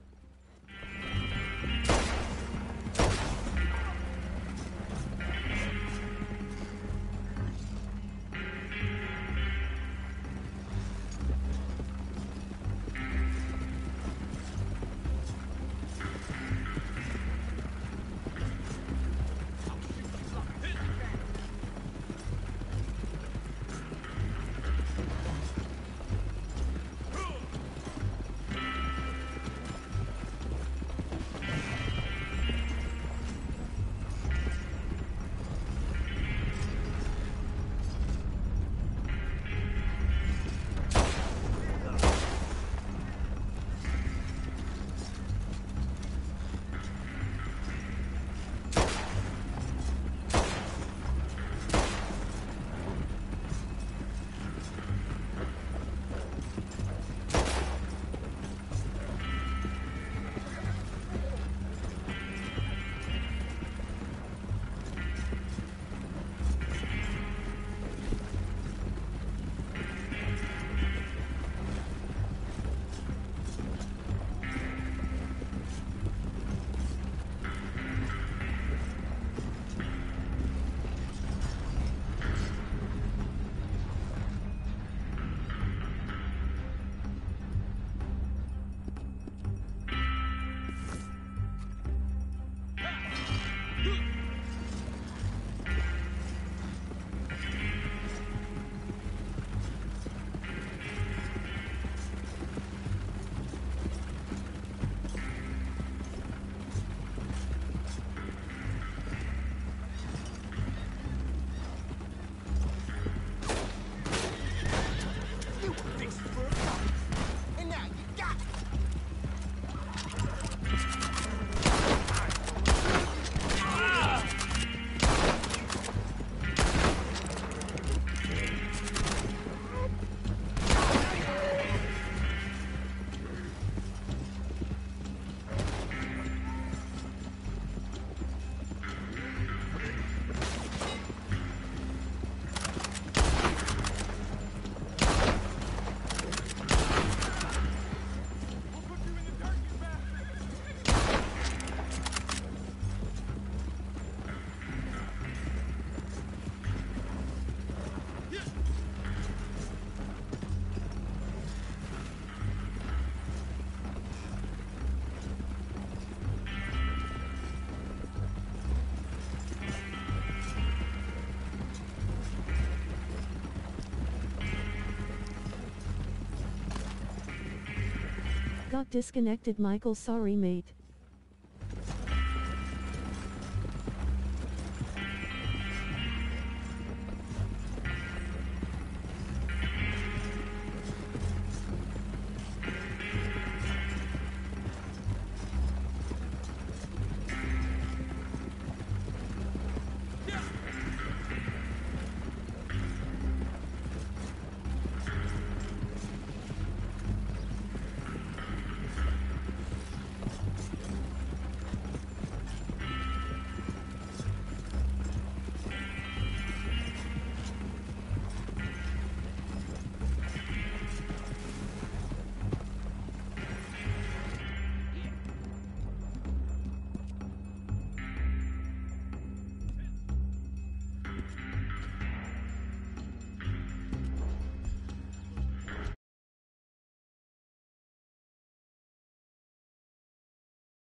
Got disconnected, Michael. Sorry, mate.